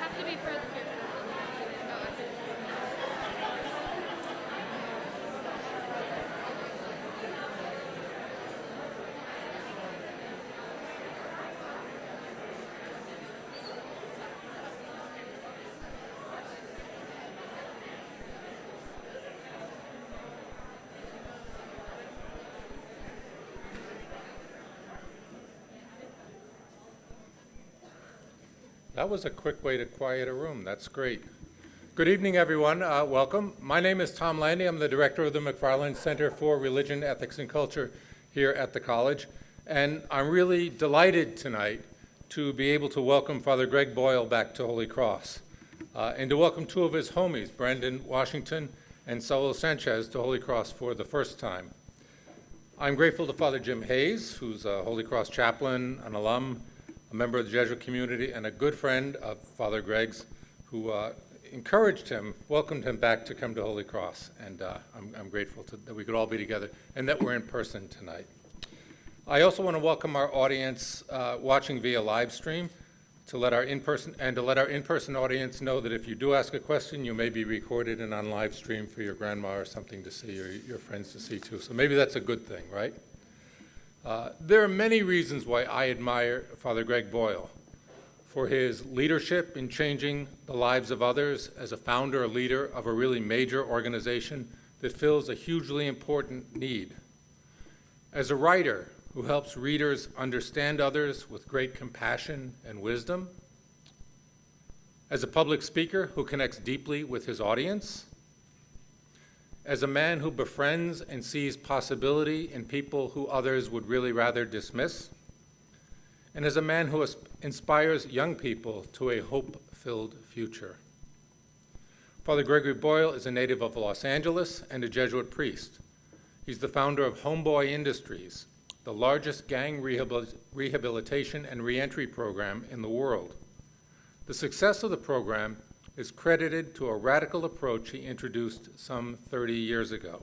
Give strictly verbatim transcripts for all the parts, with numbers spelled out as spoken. have to be for the church. Oh, I That was a quick way to quiet a room. That's great. Good evening, everyone. Uh, welcome. My name is Tom Landy. I'm the director of the McFarland Center for Religion, Ethics, and Culture here at the college. And I'm really delighted tonight to be able to welcome Father Greg Boyle back to Holy Cross uh, and to welcome two of his homies, Brandon Washington and Saul Sanchez, to Holy Cross for the first time. I'm grateful to Father Jim Hayes, who's a Holy Cross chaplain, an alum, a member of the Jesuit community, and a good friend of Father Greg's, who uh, encouraged him, welcomed him back to come to Holy Cross. And uh, I'm, I'm grateful to, that we could all be together and that we're in person tonight. I also want to welcome our audience uh, watching via live stream to let our in-person and to let our in-person audience know that if you do ask a question, you may be recorded and on live stream for your grandma or something to see, or your friends to see too. So maybe that's a good thing, right? Uh, there are many reasons why I admire Father Greg Boyle for his leadership in changing the lives of others as a founder or leader of a really major organization that fills a hugely important need, as a writer who helps readers understand others with great compassion and wisdom, as a public speaker who connects deeply with his audience, as a man who befriends and sees possibility in people who others would really rather dismiss, and as a man who inspires young people to a hope-filled future. Father Gregory Boyle is a native of Los Angeles and a Jesuit priest. He's the founder of Homeboy Industries, the largest gang rehabil- rehabilitation and reentry program in the world. The success of the program is credited to a radical approach he introduced some thirty years ago,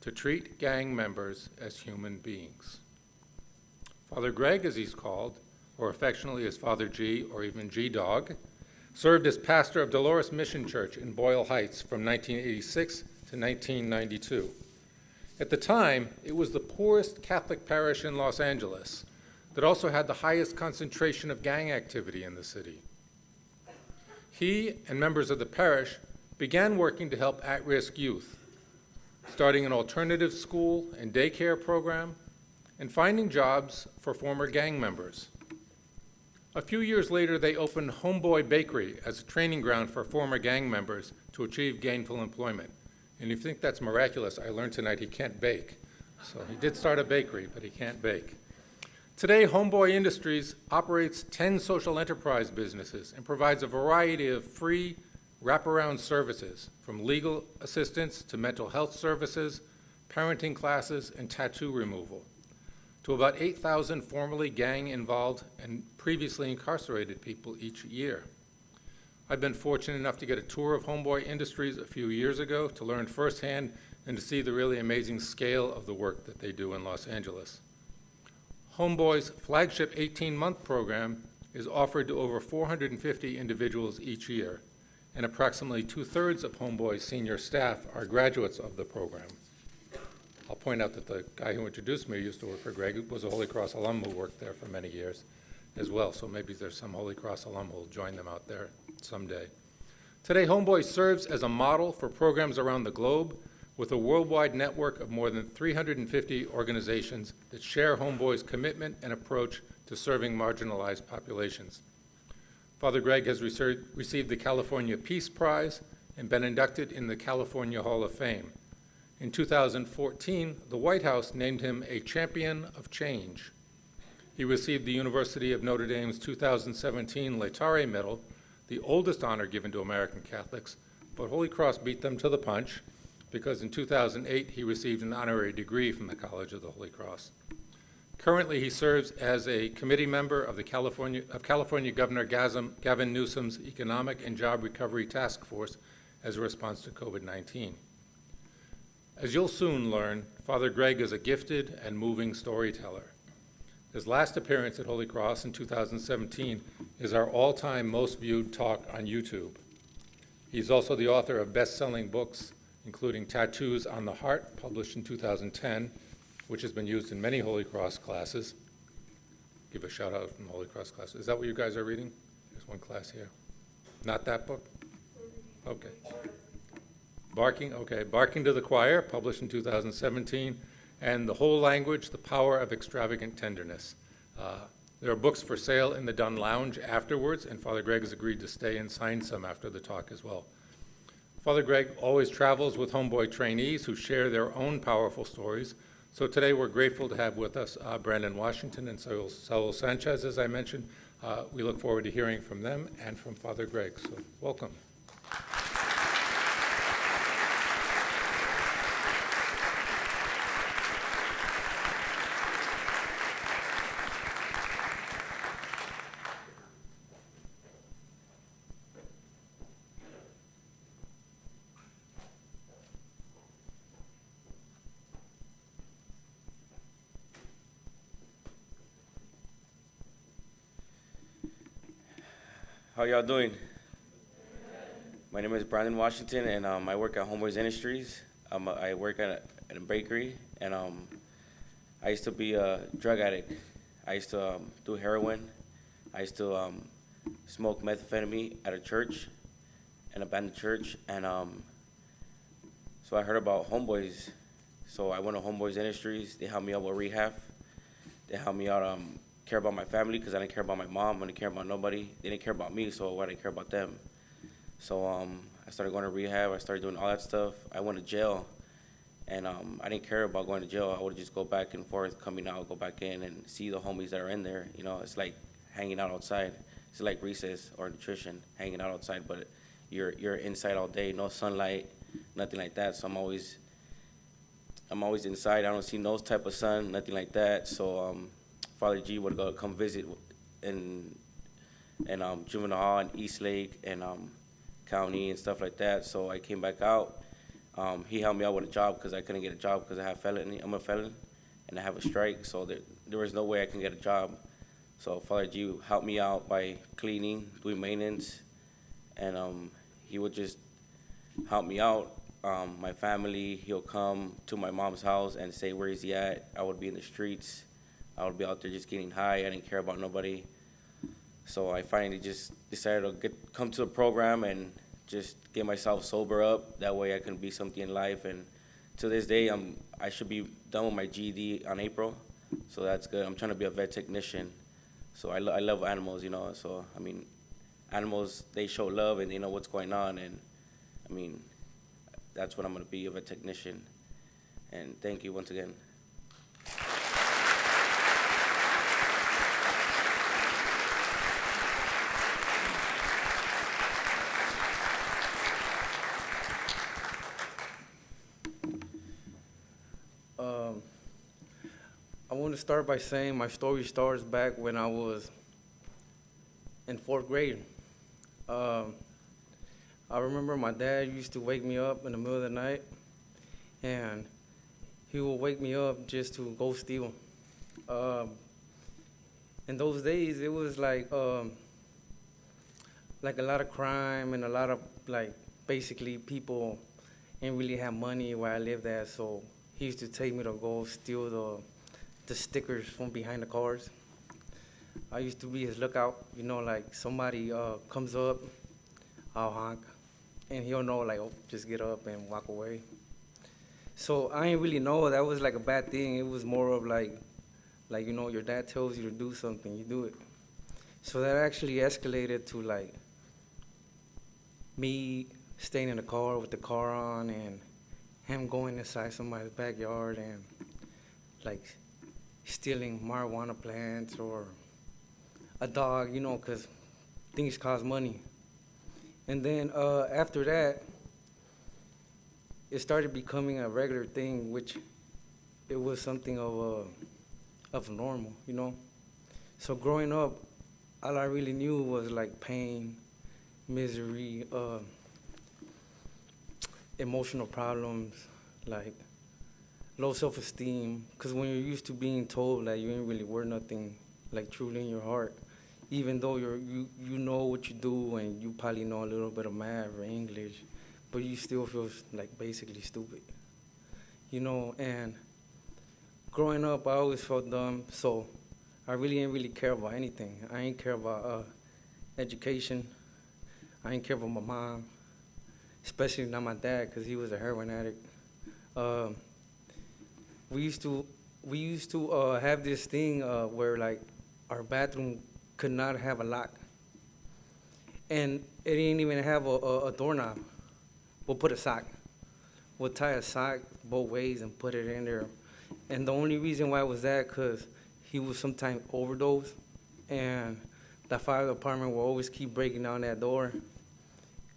to treat gang members as human beings. Father Greg, as he's called, or affectionately as Father G or even G-Dog, served as pastor of Dolores Mission Church in Boyle Heights from nineteen eighty-six to nineteen ninety-two. At the time, it was the poorest Catholic parish in Los Angeles that also had the highest concentration of gang activity in the city. He and members of the parish began working to help at-risk youth, starting an alternative school and daycare program, and finding jobs for former gang members. A few years later, they opened Homeboy Bakery as a training ground for former gang members to achieve gainful employment. And if you think that's miraculous, I learned tonight he can't bake. So he did start a bakery, but he can't bake. Today, Homeboy Industries operates ten social enterprise businesses and provides a variety of free wraparound services, from legal assistance to mental health services, parenting classes, and tattoo removal, to about eight thousand formerly gang-involved and previously incarcerated people each year. I've been fortunate enough to get a tour of Homeboy Industries a few years ago to learn firsthand and to see the really amazing scale of the work that they do in Los Angeles. Homeboy's flagship eighteen-month program is offered to over four hundred fifty individuals each year, and approximately two-thirds of Homeboy's senior staff are graduates of the program. I'll point out that the guy who introduced me used to work for Greg, was a Holy Cross alum who worked there for many years as well, so maybe there's some Holy Cross alum who'll join them out there someday. Today, Homeboy serves as a model for programs around the globe, with a worldwide network of more than three hundred fifty organizations that share Homeboy's commitment and approach to serving marginalized populations. Father Greg has received the California Peace Prize and been inducted in the California Hall of Fame. In two thousand fourteen, the White House named him a Champion of Change. He received the University of Notre Dame's two thousand seventeen Laetare Medal, the oldest honor given to American Catholics, but Holy Cross beat them to the punch, because in two thousand eight, he received an honorary degree from the College of the Holy Cross. Currently, he serves as a committee member of the California, of California Governor Gavin Newsom's Economic and Job Recovery Task Force as a response to COVID nineteen. As you'll soon learn, Father Greg is a gifted and moving storyteller. His last appearance at Holy Cross in two thousand seventeen is our all-time most viewed talk on YouTube. He's also the author of best-selling books, including Tattoos on the Heart, published in two thousand ten, which has been used in many Holy Cross classes. Give a shout out in the Holy Cross class. Is that what you guys are reading? There's one class here. Not that book? Okay. Barking, okay. Barking to the Choir, published in two thousand seventeen, and The Whole Language: The Power of Extravagant Tenderness. Uh, there are books for sale in the Dunn Lounge afterwards, and Father Greg has agreed to stay and sign some after the talk as well. Father Greg always travels with Homeboy trainees who share their own powerful stories. So today we're grateful to have with us uh, Brandon Washington and Saul, Saul Sanchez, as I mentioned. Uh, we look forward to hearing from them and from Father Greg, so welcome. How y'all doing? My name is Brandon Washington, and um, I work at Homeboy Industries. Um, I work at a, at a bakery, and um, I used to be a drug addict. I used to um, do heroin. I used to um, smoke methamphetamine at a church, an abandoned church, and um, so I heard about Homeboys. So I went to Homeboy Industries. They helped me out with rehab. They helped me out. Um, care about my family, because I didn't care about my mom, I didn't care about nobody. They didn't care about me, so why did I care about them? So um, I started going to rehab, I started doing all that stuff. I went to jail, and um, I didn't care about going to jail. I would just go back and forth, coming out, go back in, and see the homies that are in there. You know, it's like hanging out outside. It's like recess or nutrition, hanging out outside, but you're, you're inside all day, no sunlight, nothing like that. So I'm always, I'm always inside. I don't see no type of sun, nothing like that. So. Um, Father G would go come visit in in um, juvenile hall in East Lake and um, county and stuff like that. So I came back out. Um, he helped me out with a job because I couldn't get a job because I have felony. I'm a felon and I have a strike, so there there was no way I can get a job. So Father G helped me out by cleaning, doing maintenance, and um, he would just help me out. Um, my family, he'll come to my mom's house and say, "Where is he at?" I would be in the streets. I would be out there just getting high. I didn't care about nobody. So I finally just decided to get, come to the program and just get myself sober up. That way I can be something in life. And to this day, I'm, I should be done with my G E D on April. So that's good. I'm trying to be a vet technician. So I, lo I love animals, you know. So, I mean, animals, they show love and they know what's going on. And, I mean, that's what I'm going to be, a vet technician. And thank you once again. I want to start by saying my story starts back when I was in fourth grade. Um, I remember my dad used to wake me up in the middle of the night, and he would wake me up just to go steal. Um, in those days, it was like um, like a lot of crime and a lot of like basically people didn't really have money where I lived at, so he used to take me to go steal the. the stickers from behind the cars. I used to be his lookout, you know, like somebody uh, comes up, I'll honk, and he'll know, like, oh, just get up and walk away. So I didn't really know that was like a bad thing. It was more of like, like, you know, your dad tells you to do something, you do it. So that actually escalated to like me staying in the car with the car on and him going inside somebody's backyard and like, stealing marijuana plants or a dog, you know, because things cost money. And then uh, after that, it started becoming a regular thing, which it was something of, uh, of normal, you know? So growing up, all I really knew was like pain, misery, uh, emotional problems, like low self-esteem, because when you're used to being told that you ain't really worth nothing, like truly in your heart, even though you're, you you know what you do and you probably know a little bit of math or English, but you still feel like basically stupid, you know. And growing up, I always felt dumb, so I really didn't really care about anything. I didn't care about uh, education. I didn't care about my mom, especially not my dad, because he was a heroin addict. Uh, we used to we used to uh, have this thing uh, where like our bathroom could not have a lock, and it didn't even have a, a, a doorknob. We'll put a sock. We'll tie a sock both ways and put it in there. And the only reason why it was that, because he would sometimes overdose, and the fire department would always keep breaking down that door.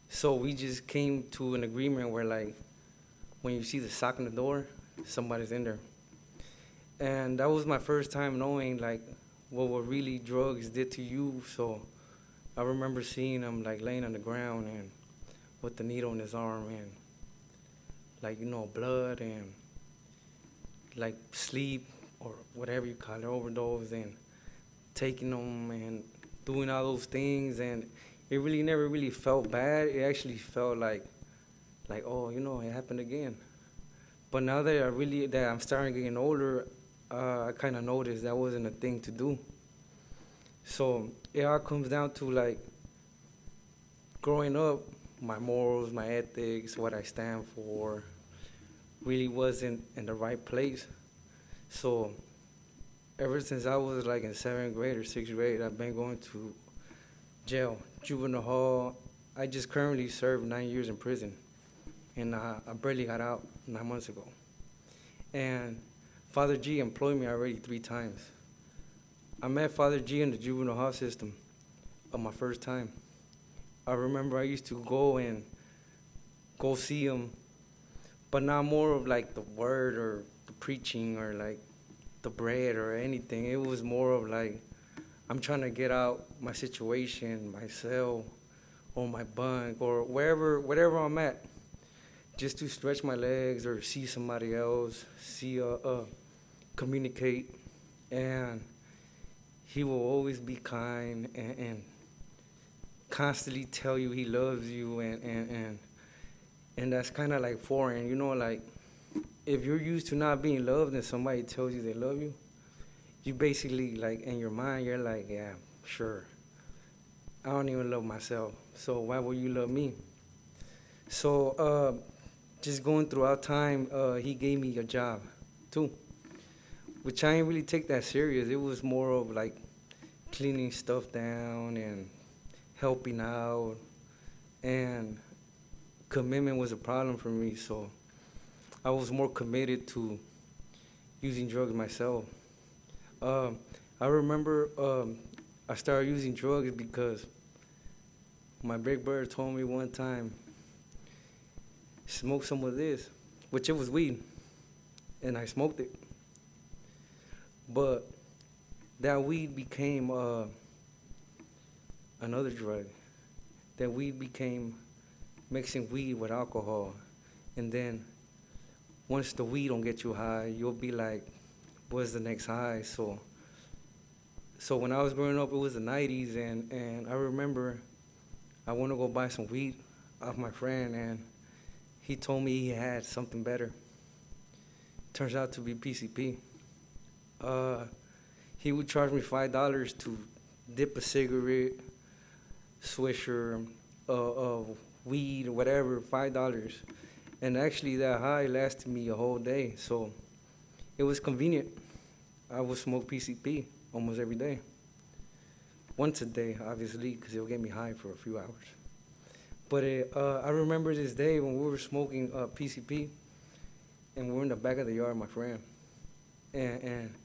So we just came to an agreement where, like, when you see the sock on the door, somebody's in there. And that was my first time knowing, like, what, what really drugs did to you. So I remember seeing him, like, laying on the ground and with the needle in his arm and, like, you know, blood and, like, sleep or whatever you call it, overdose, and taking them and doing all those things. And it really never really felt bad. It actually felt like, like, oh, you know, it happened again. But now that I really, that I'm starting getting older, uh, I kind of noticed that wasn't a thing to do. So it all comes down to, like, growing up, my morals, my ethics, what I stand for, really wasn't in the right place. So ever since I was like in seventh grade or sixth grade, I've been going to jail, juvenile hall. I just currently served nine years in prison, and I, I barely got out nine months ago. And Father G employed me already three times. I met Father G in the juvenile hall system on my first time. I remember I used to go and go see him, but not more of like the word or the preaching or like the bread or anything. It was more of like, I'm trying to get out my situation, my cell or my bunk or wherever, wherever I'm at, just to stretch my legs or see somebody else, see, uh, uh communicate. And he will always be kind and, and constantly tell you he loves you, and and and, and that's kind of like foreign, you know, like if you're used to not being loved and somebody tells you they love you, you basically, like, in your mind you're like, yeah, sure, I don't even love myself, so why would you love me? So uh, just going throughout time, uh, he gave me a job too, which I didn't really take that serious. It was more of like cleaning stuff down and helping out, and commitment was a problem for me, so I was more committed to using drugs myself. Um, I remember um, I started using drugs because my big brother told me one time, smoke some of this, which it was weed, and I smoked it. But that weed became uh, another drug. That weed became mixing weed with alcohol. And then once the weed don't get you high, you'll be like, what's the next high? So so when I was growing up, it was the nineties, and, and I remember I wanted to go buy some weed off my friend, and he told me he had something better. Turns out to be P C P. Uh, he would charge me five dollars to dip a cigarette, Swisher, uh, uh, weed, whatever, five dollars. And actually that high lasted me a whole day, so it was convenient. I would smoke P C P almost every day. Once a day, obviously, because it would get me high for a few hours. But it, uh, I remember this day when we were smoking uh, P C P, and we were in the back of the yard, my friend, and, and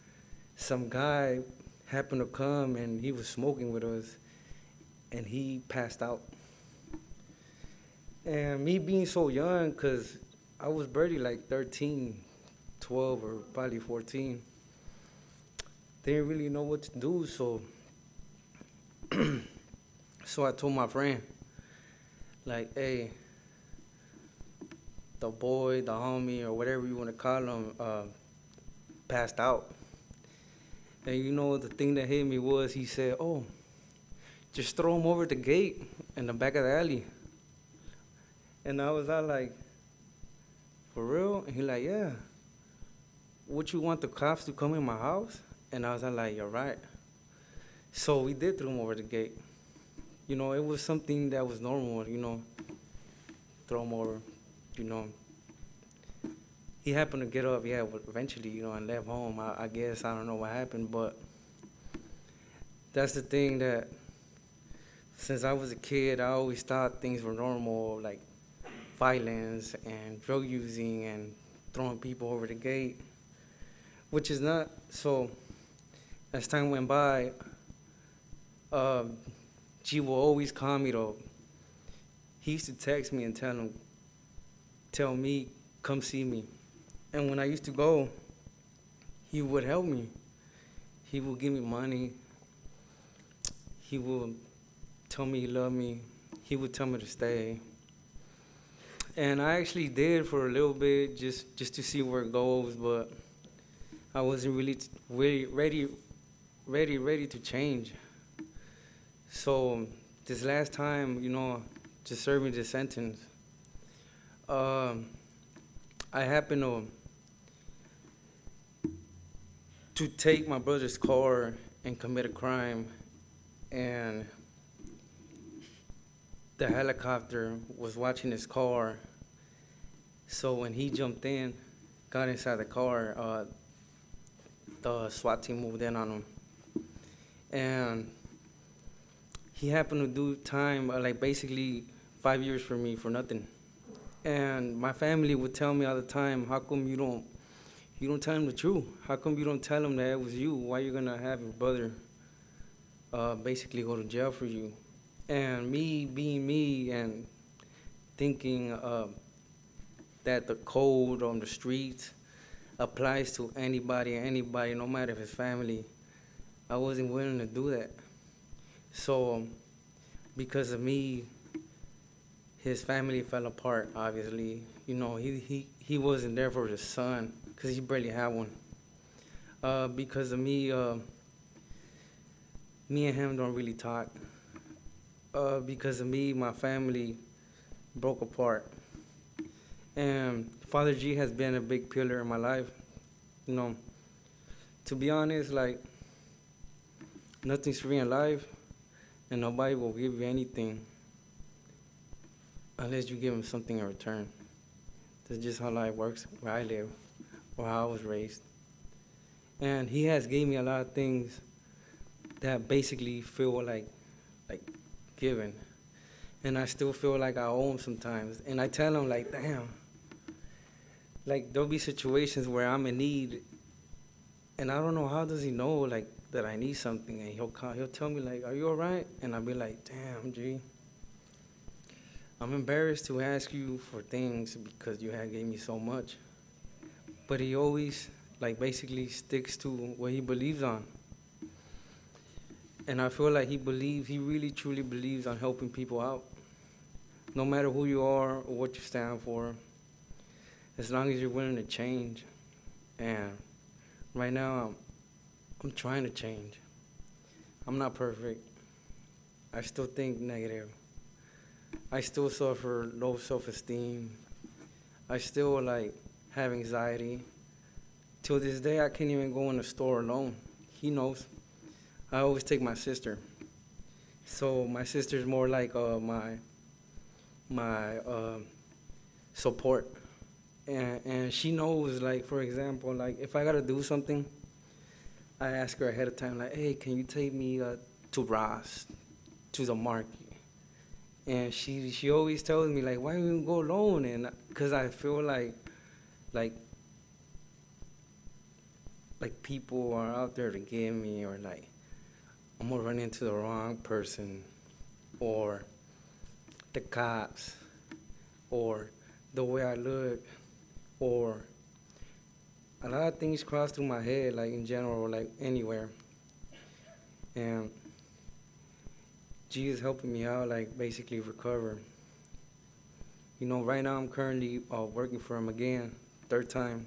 some guy happened to come, and he was smoking with us, and he passed out. And me being so young, because I was barely like thirteen, twelve, or probably fourteen, didn't really know what to do, so so I told my friend, like, hey, the boy, the homie, or whatever you want to call him, uh, passed out. And you know, the thing that hit me was he said, "Oh, just throw him over the gate in the back of the alley." And I was out like, "For real?" And he like, "Yeah. Would you want the cops to come in my house?" And I was out like, "You're right." So we did throw him over the gate. You know, it was something that was normal, you know, throw him over, you know. He happened to get up, yeah, eventually, you know, and left home. I, I guess, I don't know what happened, but that's the thing that since I was a kid, I always thought things were normal, like violence and drug using and throwing people over the gate, which is not. So as time went by, uh, G will always call me though. He used to text me and tell him, tell me, come see me. And when I used to go, he would help me. He would give me money. He would tell me he loved me. He would tell me to stay. And I actually did for a little bit just, just to see where it goes, but I wasn't really really ready, ready, ready to change. So this last time, you know, to serve me this sentence, um, I happened to to take my brother's car and commit a crime, and the helicopter was watching his car. So when he jumped in, got inside the car, uh, the SWAT team moved in on him. And he happened to do time, uh, like basically five years for me for nothing. And my family would tell me all the time, how come you don't, you don't tell him the truth? How come you don't tell him that it was you? Why are you gonna have your brother uh, basically go to jail for you? And me being me and thinking uh, that the code on the streets applies to anybody, anybody, no matter if it's family, I wasn't willing to do that. So um, because of me, his family fell apart, obviously. You know, he, he, he wasn't there for his son because he barely had one. Uh, because of me, uh, me and him don't really talk. Uh, because of me, my family broke apart. And Father G has been a big pillar in my life. You know, to be honest, like, nothing's free in life, and nobody will give you anything unless you give them something in return. That's just how life works, where I live, or how I was raised. And he has gave me a lot of things that basically feel like, like, given, and I still feel like I owe him sometimes. And I tell him, like, damn, like, there'll be situations where I'm in need, and I don't know how does he know, like, that I need something, and he'll call, he'll tell me, like, are you all right? And I'll be like, damn, G, I'm embarrassed to ask you for things because you had gave me so much. But he always, like, basically sticks to what he believes on. And I feel like he believes, he really truly believes on helping people out. No matter who you are or what you stand for, as long as you're willing to change. And right now, I'm, I'm trying to change. I'm not perfect. I still think negative. I still suffer low self-esteem. I still, like, have anxiety. Till this day, I can't even go in the store alone. He knows. I always take my sister. So my sister's more like uh, my my uh, support, and and she knows, like, for example, like, if I gotta do something, I ask her ahead of time, like, hey, can you take me uh, to Ross, to the market? And she she always tells me, like, why don't you go alone? And because I feel like like like people are out there to get me, or like, I'm gonna run into the wrong person, or the cops, or the way I look, or a lot of things cross through my head, like in general, like anywhere. And G is helping me out, like, basically recover. You know, right now I'm currently uh, working for him again, third time.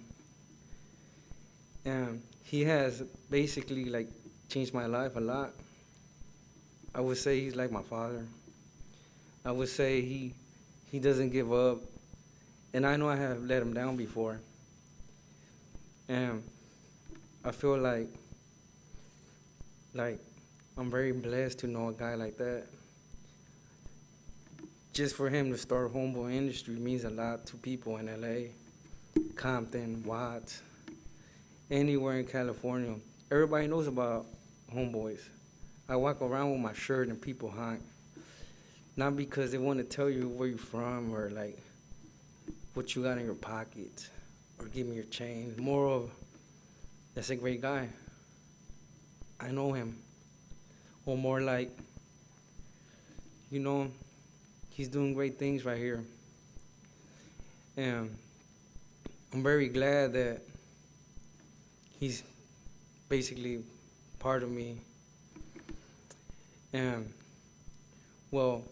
And he has basically like changed my life a lot. I would say he's like my father. I would say he, he doesn't give up. And I know I have let him down before. And I feel like, like I'm very blessed to know a guy like that. Just for him to start Homeboy Industry means a lot to people in L A, Compton, Watts, anywhere in California. Everybody knows about Homeboys. I walk around with my shirt and people honk. Not because they want to tell you where you're from or like what you got in your pocket or give me your chain. More of, that's a great guy. I know him. Or more like, you know, he's doing great things right here. And I'm very glad that he's basically part of me. And, well,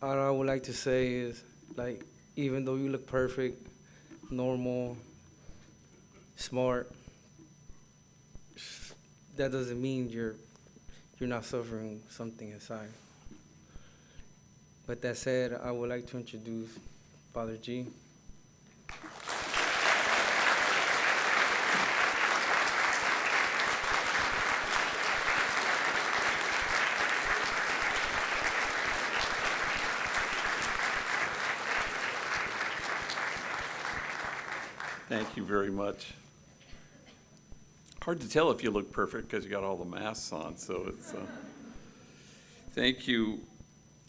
all I would like to say is, like, even though you look perfect, normal, smart, that doesn't mean you're, you're not suffering something inside. But that said, I would like to introduce Father G. Thank you very much. Hard to tell if you look perfect because you got all the masks on, so it's, uh, thank you,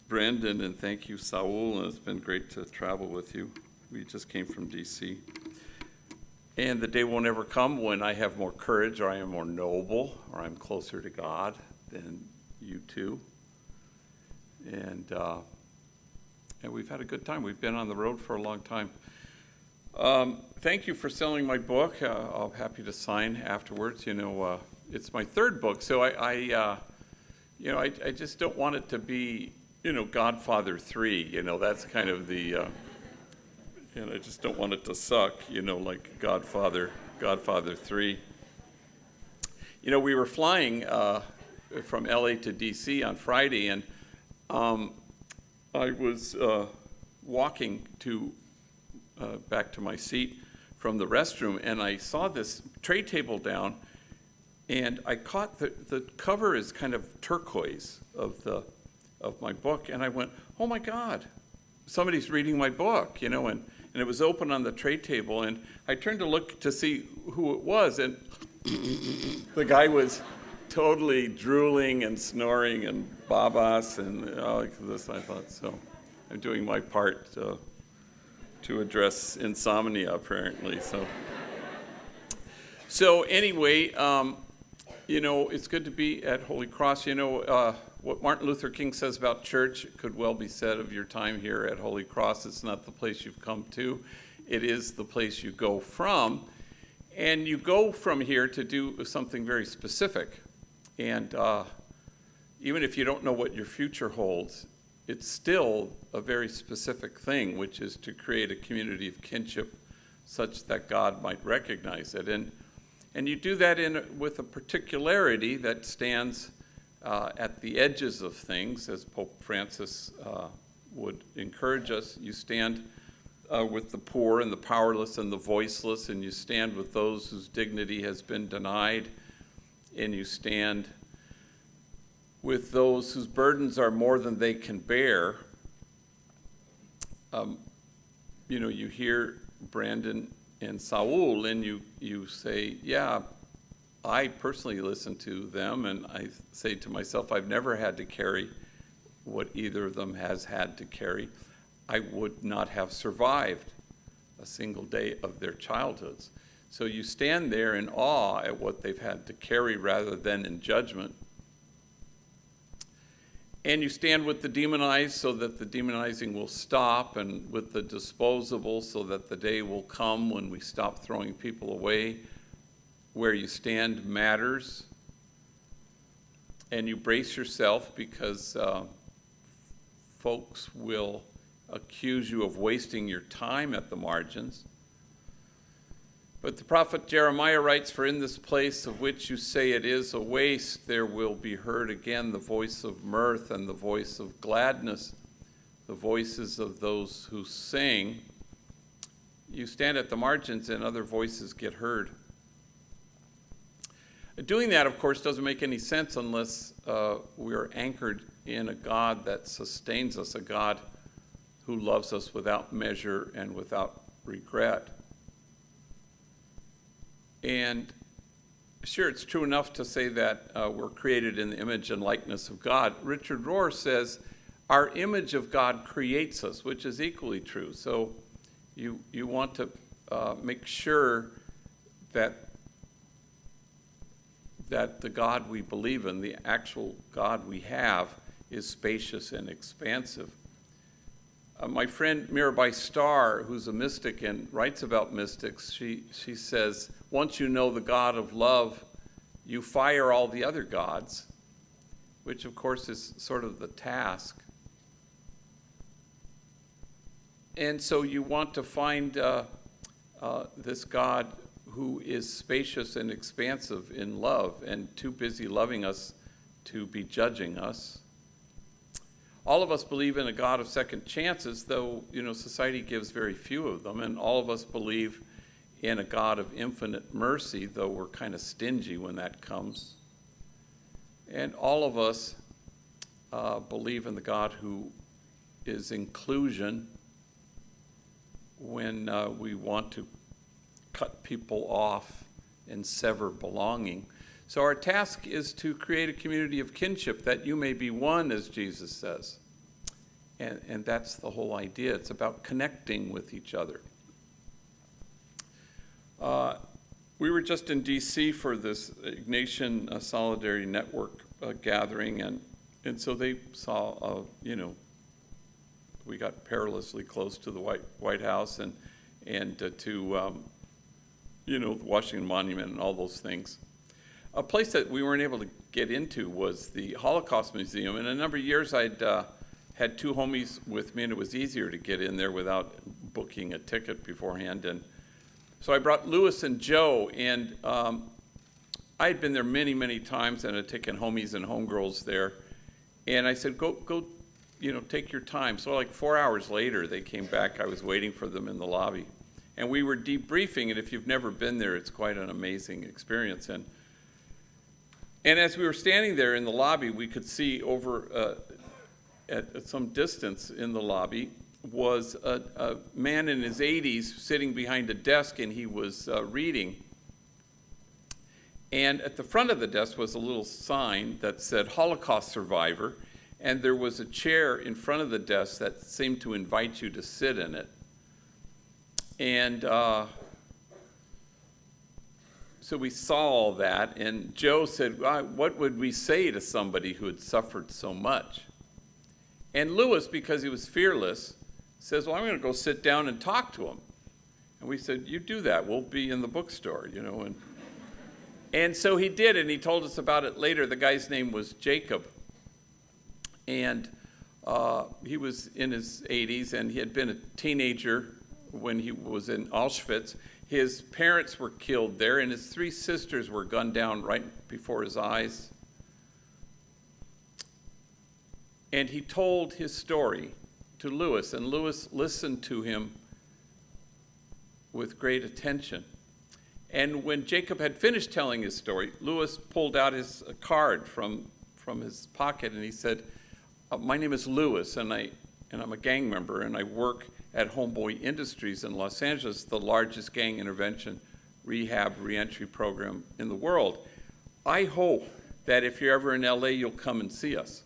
Brandon, and thank you, Saul, and it's been great to travel with you. We just came from D C. And the day won't ever come when I have more courage, or I am more noble, or I'm closer to God than you two. And, uh, and we've had a good time. We've been on the road for a long time. Um, thank you for selling my book. Uh, I'm happy to sign afterwards. You know, uh, it's my third book, so I, I uh, you know, I, I just don't want it to be, you know, Godfather three. You know, that's kind of the, uh, and I just don't want it to suck. You know, like Godfather, Godfather three. You know, we were flying uh, from L A to D C on Friday, and um, I was uh, walking to. Uh, back to my seat from the restroom, and I saw this tray table down, and I caught the, the cover is kind of turquoise of the of my book, and I went, oh my God, somebody's reading my book, you know, and, and it was open on the tray table, and I turned to look to see who it was, and the guy was totally drooling and snoring and babas and all like this. I thought, so I'm doing my part uh, to address insomnia, apparently. So, so anyway, um, you know, it's good to be at Holy Cross. You know, uh, what Martin Luther King says about church could well be said of your time here at Holy Cross. It's not the place you've come to. It is the place you go from. And you go from here to do something very specific. And uh, even if you don't know what your future holds, it's still a very specific thing, which is to create a community of kinship such that God might recognize it. And, and you do that in, with a particularity that stands uh, at the edges of things, as Pope Francis uh, would encourage us. You stand uh, with the poor and the powerless and the voiceless, and you stand with those whose dignity has been denied, and you stand with those whose burdens are more than they can bear. Um, you know, you hear Brandon and Saul, and you, you say, yeah, I personally listen to them, and I say to myself, I've never had to carry what either of them has had to carry. I would not have survived a single day of their childhoods. So you stand there in awe at what they've had to carry rather than in judgment. And you stand with the demonized so that the demonizing will stop, and with the disposable so that the day will come when we stop throwing people away. Where you stand matters. And you brace yourself because uh, folks will accuse you of wasting your time at the margins. But the prophet Jeremiah writes, "For in this place of which you say it is a waste, there will be heard again the voice of mirth and the voice of gladness, the voices of those who sing. You stand at the margins and other voices get heard." Doing that, of course, doesn't make any sense unless uh, we are anchored in a God that sustains us, a God who loves us without measure and without regret. And sure, it's true enough to say that uh, we're created in the image and likeness of God. Richard Rohr says, our image of God creates us, which is equally true. So you, you want to uh, make sure that that the God we believe in, the actual God we have, is spacious and expansive. Uh, my friend Mirabai Starr, who's a mystic and writes about mystics, she, she says, once you know the God of love, you fire all the other gods, which of course is sort of the task. And so you want to find uh, uh, this God who is spacious and expansive in love and too busy loving us to be judging us. All of us believe in a God of second chances, though, you know, society gives very few of them, and all of us believe in a God of infinite mercy, though we're kind of stingy when that comes. And all of us uh, believe in the God who is inclusion when uh, we want to cut people off and sever belonging. So our task is to create a community of kinship, that you may be one, as Jesus says. And, and that's the whole idea. It's about connecting with each other. Uh, we were just in D C for this Ignatian uh, Solidarity Network uh, gathering, and, and so they saw, uh, you know, we got perilously close to the White, White House and, and uh, to um, you know, the Washington Monument and all those things. A place that we weren't able to get into was the Holocaust Museum. In a number of years, I'd uh, had two homies with me, and it was easier to get in there without booking a ticket beforehand. And so I brought Lewis and Joe, and um, I had been there many, many times, and I'd taken homies and homegirls there. And I said, go, go, you know, take your time. So like four hours later, they came back. I was waiting for them in the lobby. And we were debriefing, and if you've never been there, it's quite an amazing experience. And, and as we were standing there in the lobby, we could see over uh, at, at some distance in the lobby was a, a man in his eighties sitting behind a desk, and he was uh, reading. And at the front of the desk was a little sign that said Holocaust survivor, and there was a chair in front of the desk that seemed to invite you to sit in it. And uh, so we saw all that, and Joe said, what would we say to somebody who had suffered so much? And Lewis, because he was fearless, says, well, I'm going to go sit down and talk to him. And we said, you do that. We'll be in the bookstore, you know. And, and so he did, and he told us about it later. The guy's name was Jacob. And uh, he was in his eighties, and he had been a teenager when he was in Auschwitz. His parents were killed there, and his three sisters were gunned down right before his eyes. And he told his story to Lewis, and Lewis listened to him with great attention. And when Jacob had finished telling his story, Lewis pulled out his card from, from his pocket, and he said, my name is Lewis, and, I, and I'm a gang member, and I work at Homeboy Industries in Los Angeles, the largest gang intervention rehab reentry program in the world. I hope that if you're ever in L A, you'll come and see us.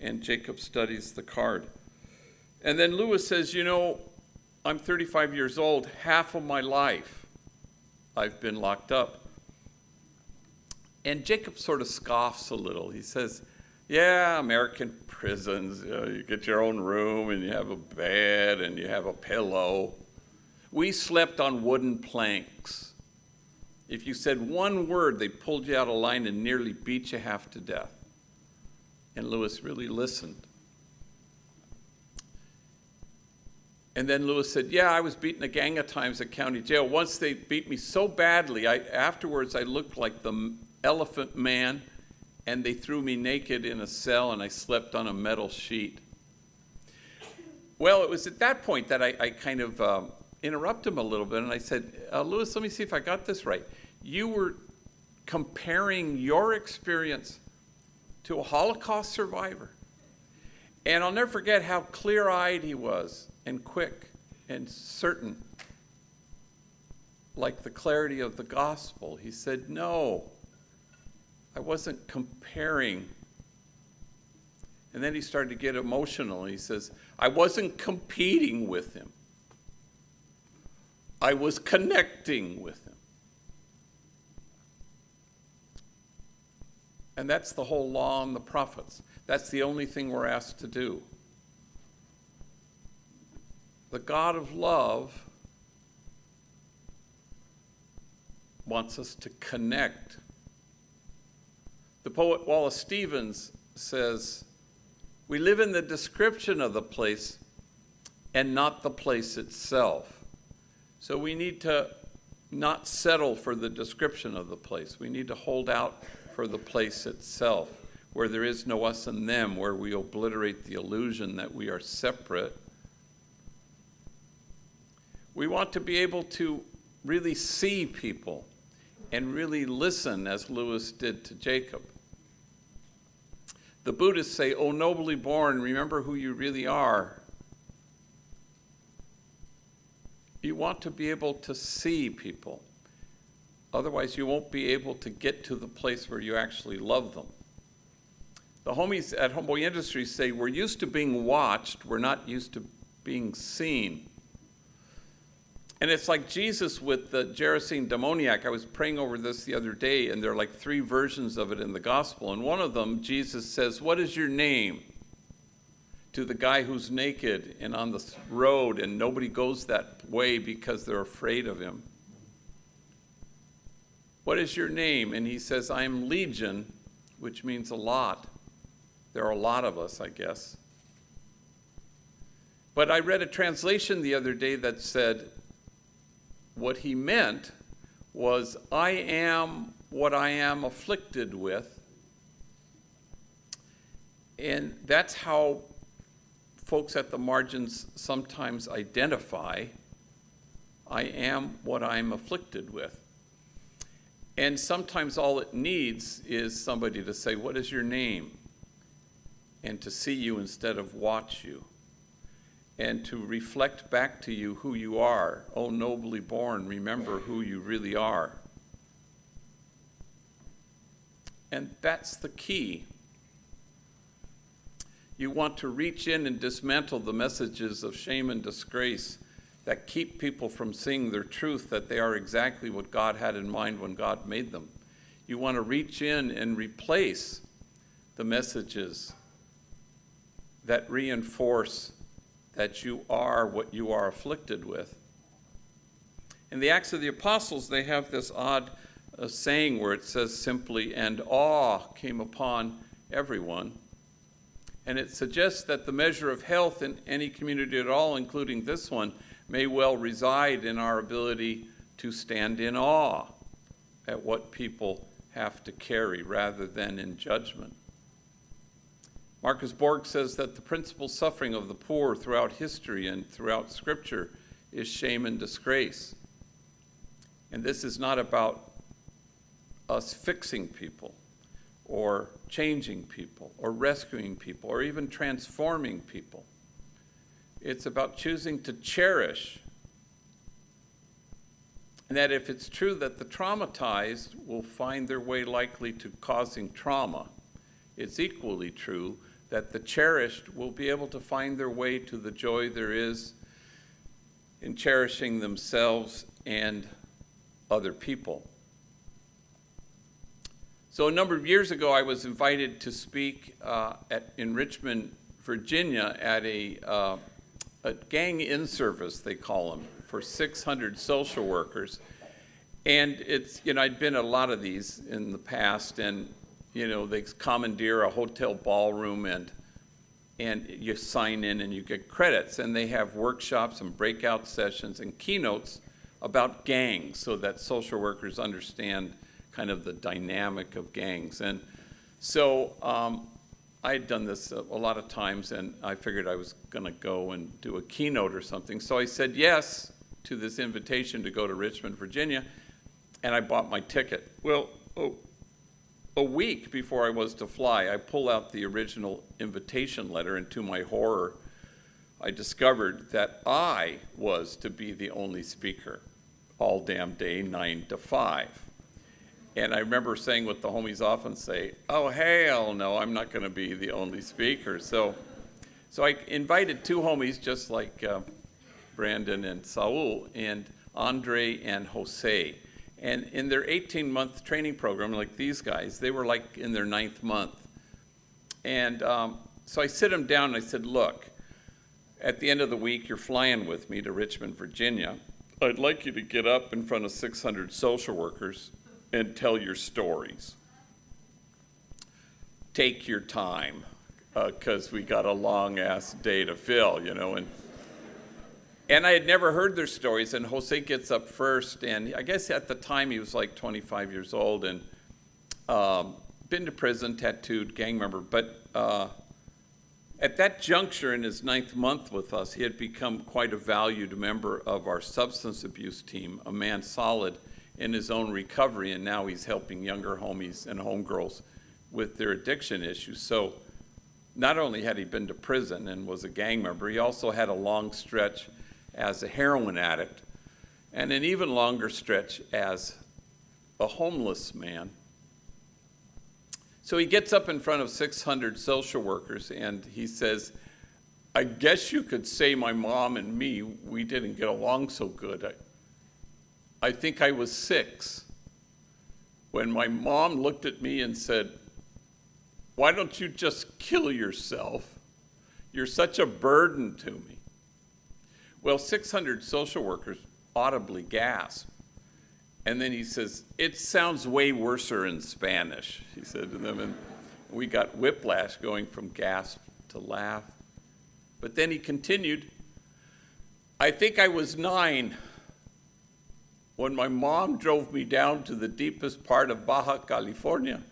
And Jacob studies the card. And then Lewis says, you know, I'm thirty-five years old. Half of my life I've been locked up. And Jacob sort of scoffs a little. He says, yeah, American prisons, you know, you get your own room and you have a bed and you have a pillow. We slept on wooden planks. If you said one word, they pulled you out of line and nearly beat you half to death. And Lewis really listened. And then Lewis said, yeah, I was beaten a gang of times at county jail. Once they beat me so badly, I, afterwards I looked like the elephant man, and they threw me naked in a cell, and I slept on a metal sheet. Well, it was at that point that I, I kind of um, interrupted him a little bit, and I said, uh, Lewis, let me see if I got this right. You were comparing your experience to a Holocaust survivor. And I'll never forget how clear-eyed he was, and quick, and certain, like the clarity of the gospel. He said, no, I wasn't comparing. And then he started to get emotional. He says, I wasn't competing with him. I was connecting with him. And that's the whole law and the prophets. That's the only thing we're asked to do. The God of love wants us to connect. The poet Wallace Stevens says, we live in the description of the place and not the place itself. So we need to not settle for the description of the place. We need to hold out for the place itself, where there is no us and them, where we obliterate the illusion that we are separate. We want to be able to really see people and really listen, as Lewis did to Jacob. The Buddhists say, "O nobly born, remember who you really are." You want to be able to see people. Otherwise, you won't be able to get to the place where you actually love them. The homies at Homeboy Industries say, we're used to being watched. We're not used to being seen. And it's like Jesus with the Gerasene demoniac. I was praying over this the other day, and there are like three versions of it in the gospel. And one of them, Jesus says, what is your name? To the guy who's naked and on the road, and nobody goes that way because they're afraid of him. What is your name? And he says, I am Legion, which means a lot. There are a lot of us, I guess. But I read a translation the other day that said what he meant was, I am what I am afflicted with. And that's how folks at the margins sometimes identify. I am what I'm afflicted with. And sometimes all it needs is somebody to say, what is your name? And to see you instead of watch you. And to reflect back to you who you are. Oh, nobly born, remember who you really are. And that's the key. You want to reach in and dismantle the messages of shame and disgrace that keep people from seeing their truth, that they are exactly what God had in mind when God made them. You want to reach in and replace the messages that reinforce that you are what you are afflicted with. In the Acts of the Apostles, they have this odd uh, saying where it says simply, and awe came upon everyone. And it suggests that the measure of health in any community at all, including this one, may well reside in our ability to stand in awe at what people have to carry rather than in judgment. Marcus Borg says that the principal suffering of the poor throughout history and throughout Scripture is shame and disgrace. And this is not about us fixing people or changing people or rescuing people or even transforming people. It's about choosing to cherish. And that if it's true that the traumatized will find their way likely to causing trauma, it's equally true that the cherished will be able to find their way to the joy there is in cherishing themselves and other people. So a number of years ago, I was invited to speak uh, at, in Richmond, Virginia, at a uh, a gang in service, they call them, for six hundred social workers. And it's, you know, I'd been at a lot of these in the past, and, you know, they commandeer a hotel ballroom and and you sign in and you get credits. And they have workshops and breakout sessions and keynotes about gangs so that social workers understand kind of the dynamic of gangs. And so um, I had done this a, a lot of times, and I figured I was going to go and do a keynote or something. So I said yes to this invitation to go to Richmond, Virginia, and I bought my ticket. Well, oh, a week before I was to fly, I pull out the original invitation letter, and to my horror, I discovered that I was to be the only speaker all damn day, nine to five. And I remember saying what the homies often say, oh, hell no, I'm not going to be the only speaker. So, so I invited two homies, just like uh, Brandon and Saul, and Andre and Jose. And in their eighteen-month training program, like these guys, they were like in their ninth month. And um, so I sit them down, and I said, look, at the end of the week, you're flying with me to Richmond, Virginia. I'd like you to get up in front of six hundred social workers and tell your stories. Take your time, because uh, we got a long-ass day to fill, you know. And, and I had never heard their stories, and Jose gets up first, and I guess at the time he was like twenty-five years old and um, been to prison, tattooed, gang member. But uh, at that juncture in his ninth month with us, he had become quite a valued member of our substance abuse team, a man solid in his own recovery, and now he's helping younger homies and homegirls with their addiction issues. So not only had he been to prison and was a gang member, he also had a long stretch as a heroin addict and an even longer stretch as a homeless man. So he gets up in front of six hundred social workers and he says, I guess you could say my mom and me, we didn't get along so good. I, I think I was six when my mom looked at me and said, why don't you just kill yourself? You're such a burden to me. Well, six hundred social workers audibly gasped. And then he says, it sounds way worser in Spanish, he said to them. And we got whiplash going from gasp to laugh. But then he continued, I think I was nine when my mom drove me down to the deepest part of Baja California.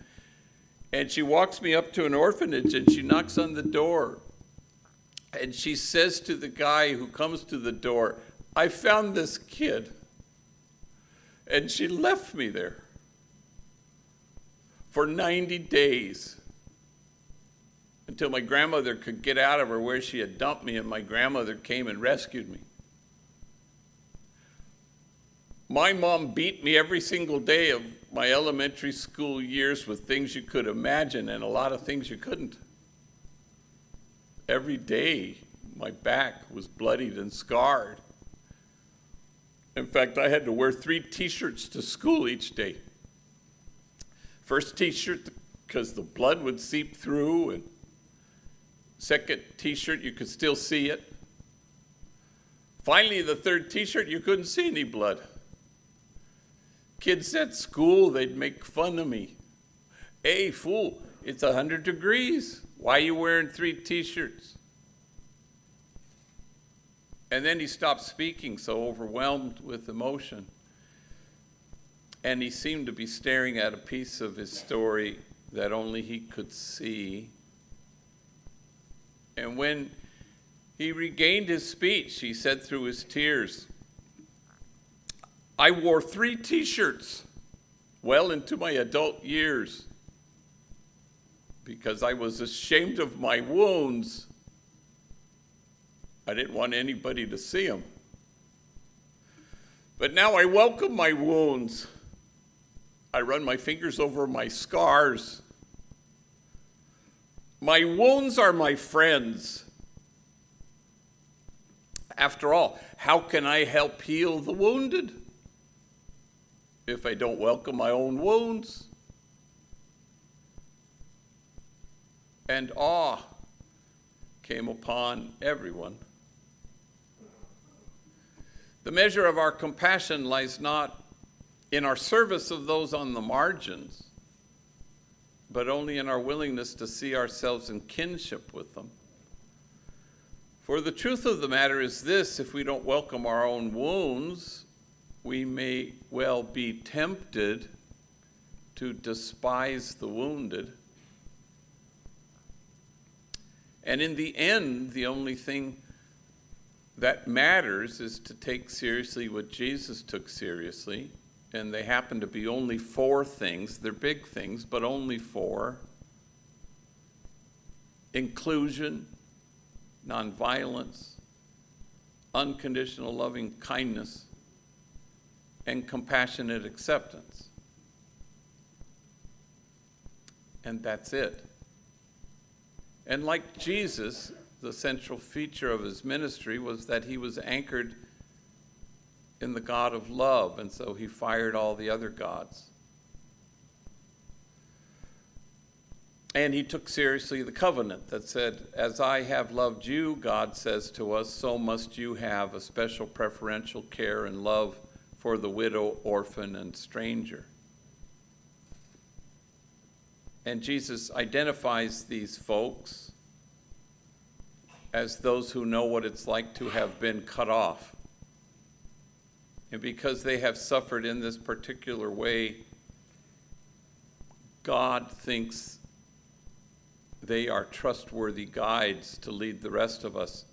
And she walks me up to an orphanage and she knocks on the door. And she says to the guy who comes to the door, I found this kid. And she left me there for ninety days until my grandmother could get out of her where she had dumped me, and my grandmother came and rescued me. My mom beat me every single day of my elementary school years with things you could imagine and a lot of things you couldn't. Every day, my back was bloodied and scarred. In fact, I had to wear three T-shirts to school each day. First T-shirt, because the blood would seep through, and second T-shirt, you could still see it. Finally, the third T-shirt, you couldn't see any blood. Kids at school, they'd make fun of me. Hey, fool, it's one hundred degrees. Why are you wearing three T-shirts? And then he stopped speaking, so overwhelmed with emotion. And he seemed to be staring at a piece of his story that only he could see. And when he regained his speech, he said through his tears, I wore three T-shirts well into my adult years because I was ashamed of my wounds. I didn't want anybody to see them. But now I welcome my wounds. I run my fingers over my scars. My wounds are my friends. After all, how can I help heal the wounded if I don't welcome my own wounds? And awe came upon everyone. The measure of our compassion lies not in our service of those on the margins, but only in our willingness to see ourselves in kinship with them For the truth of the matter is this, if we don't welcome our own wounds, we may well be tempted to despise the wounded. And in the end, the only thing that matters is to take seriously what Jesus took seriously, and they happen to be only four things. They're big things, but only four. Inclusion, nonviolence, unconditional loving kindness, and compassionate acceptance. And that's it. And like Jesus, the central feature of his ministry was that he was anchored in the God of love, and so he fired all the other gods. And he took seriously the covenant that said, as I have loved you, God says to us, so must you have a special preferential care and love for the widow, orphan, and stranger. And Jesus identifies these folks as those who know what it's like to have been cut off. And because they have suffered in this particular way, God thinks they are trustworthy guides to lead the rest of us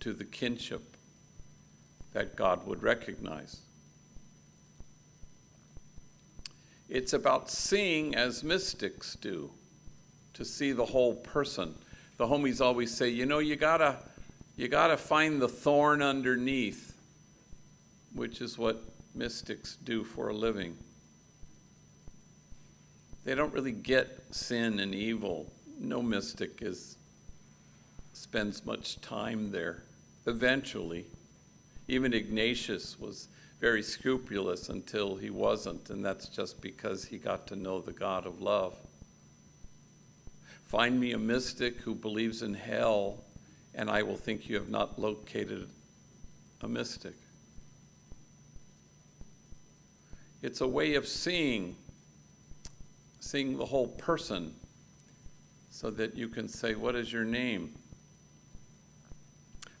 to the kinship that God would recognize. It's about seeing as mystics do, to see the whole person. The homies always say, you know, you gotta, you gotta find the thorn underneath, which is what mystics do for a living. They don't really get sin and evil. No mystic is, spends much time there. Eventually, even Ignatius was very scrupulous until he wasn't, and that's just because he got to know the God of love. Find me a mystic who believes in hell, and I will think you have not located a mystic. It's a way of seeing, seeing the whole person, so that you can say, what is your name?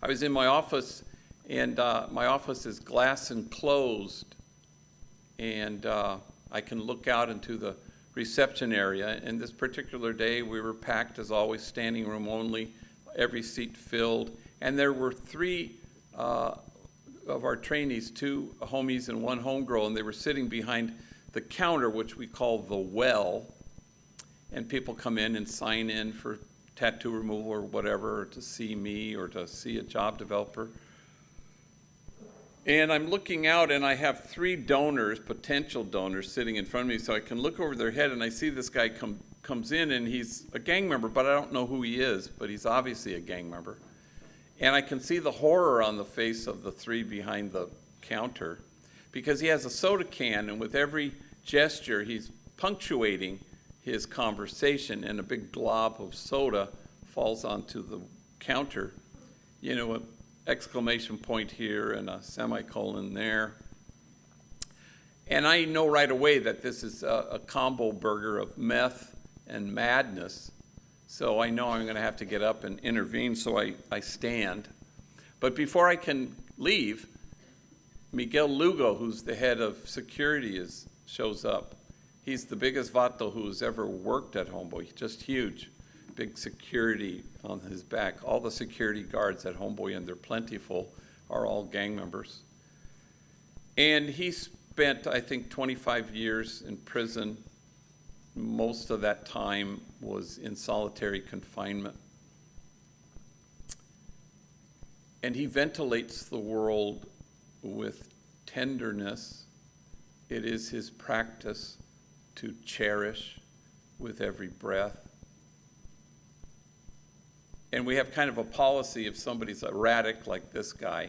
I was in my office, and uh, my office is glass enclosed, and uh, I can look out into the reception area. And this particular day, we were packed as always, standing room only, every seat filled. And there were three uh, of our trainees, two homies and one homegirl, and they were sitting behind the counter, which we call the well, and people come in and sign in for tattoo removal or whatever, or to see me or to see a job developer. And I'm looking out, and I have three donors, potential donors, sitting in front of me, so I can look over their head, and I see this guy come, comes in, and he's a gang member, but I don't know who he is, but he's obviously a gang member. And I can see the horror on the face of the three behind the counter, because he has a soda can, and with every gesture, he's punctuating his conversation, and a big glob of soda falls onto the counter. You know, an exclamation point here and a semicolon there. And I know right away that this is a, a combo burger of meth and madness. So I know I'm going to have to get up and intervene, so I, I stand. But before I can leave, Miguel Lugo, who's the head of security, is, shows up. He's the biggest vato who's ever worked at Homeboy, just huge, big security on his back. All the security guards at Homeboy, and they're plentiful, are all gang members. And he spent, I think, twenty-five years in prison. Most of that time was in solitary confinement. And he ventilates the world with tenderness. It is his practice to cherish with every breath. And we have kind of a policy, if somebody's erratic like this guy,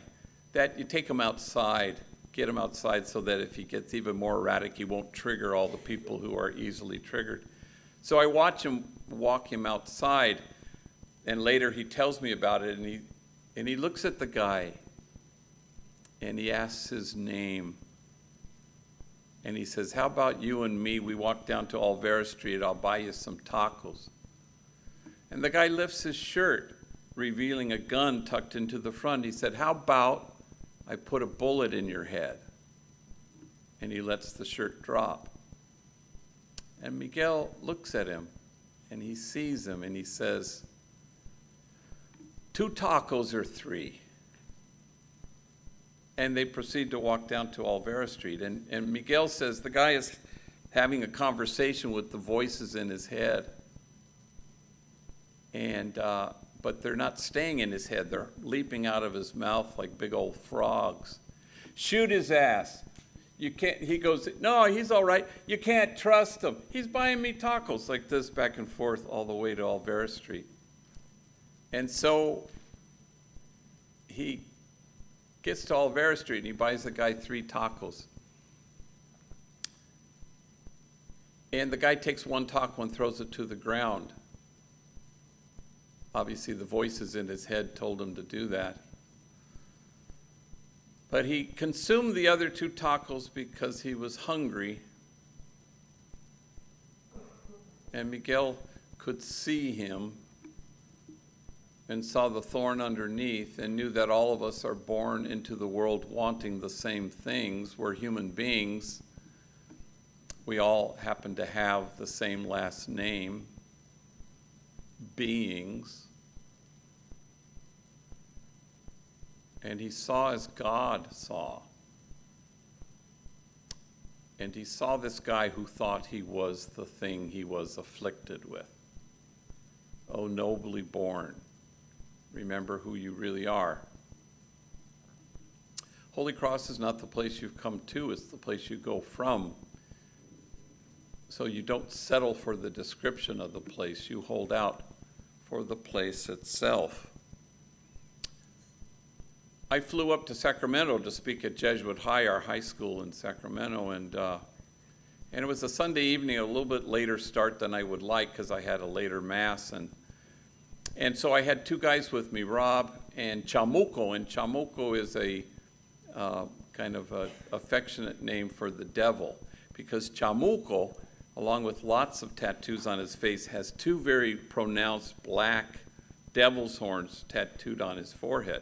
that you take him outside, get him outside, so that if he gets even more erratic, he won't trigger all the people who are easily triggered. So I watch him walk him outside, and later he tells me about it, and he, and he looks at the guy, and he asks his name. And he says, how about you and me, we walk down to Olvera Street, I'll buy you some tacos. And the guy lifts his shirt, revealing a gun tucked into the front. He said, how about I put a bullet in your head? And he lets the shirt drop. And Miguel looks at him, and he sees him, and he says, two tacos or three. And they proceed to walk down to Olvera Street. And, and Miguel says, the guy is having a conversation with the voices in his head. And, uh, but they're not staying in his head. They're leaping out of his mouth like big old frogs. Shoot his ass. You can't, he goes, no, he's all right. You can't trust him. He's buying me tacos, like this, back and forth all the way to Olvera Street. And so he gets to Olvera Street and he buys the guy three tacos. And the guy takes one taco and throws it to the ground. Obviously the voices in his head told him to do that. But he consumed the other two tacos because he was hungry. And Miguel could see him and saw the thorn underneath and knew that all of us are born into the world wanting the same things. We're human beings. We all happen to have the same last name, beings. And he saw as God saw. And he saw this guy who thought he was the thing he was afflicted with. Oh, nobly born. Remember who you really are. Holy Cross is not the place you've come to, it's the place you go from. So you don't settle for the description of the place, you hold out for the place itself. I flew up to Sacramento to speak at Jesuit High, our high school in Sacramento, and uh, and it was a Sunday evening, a little bit later start than I would like because I had a later mass, and and so I had two guys with me, Rob and Chamuco, and Chamuco is a uh, kind of a affectionate name for the devil, because Chamuco, along with lots of tattoos on his face, has two very pronounced black devil's horns tattooed on his forehead.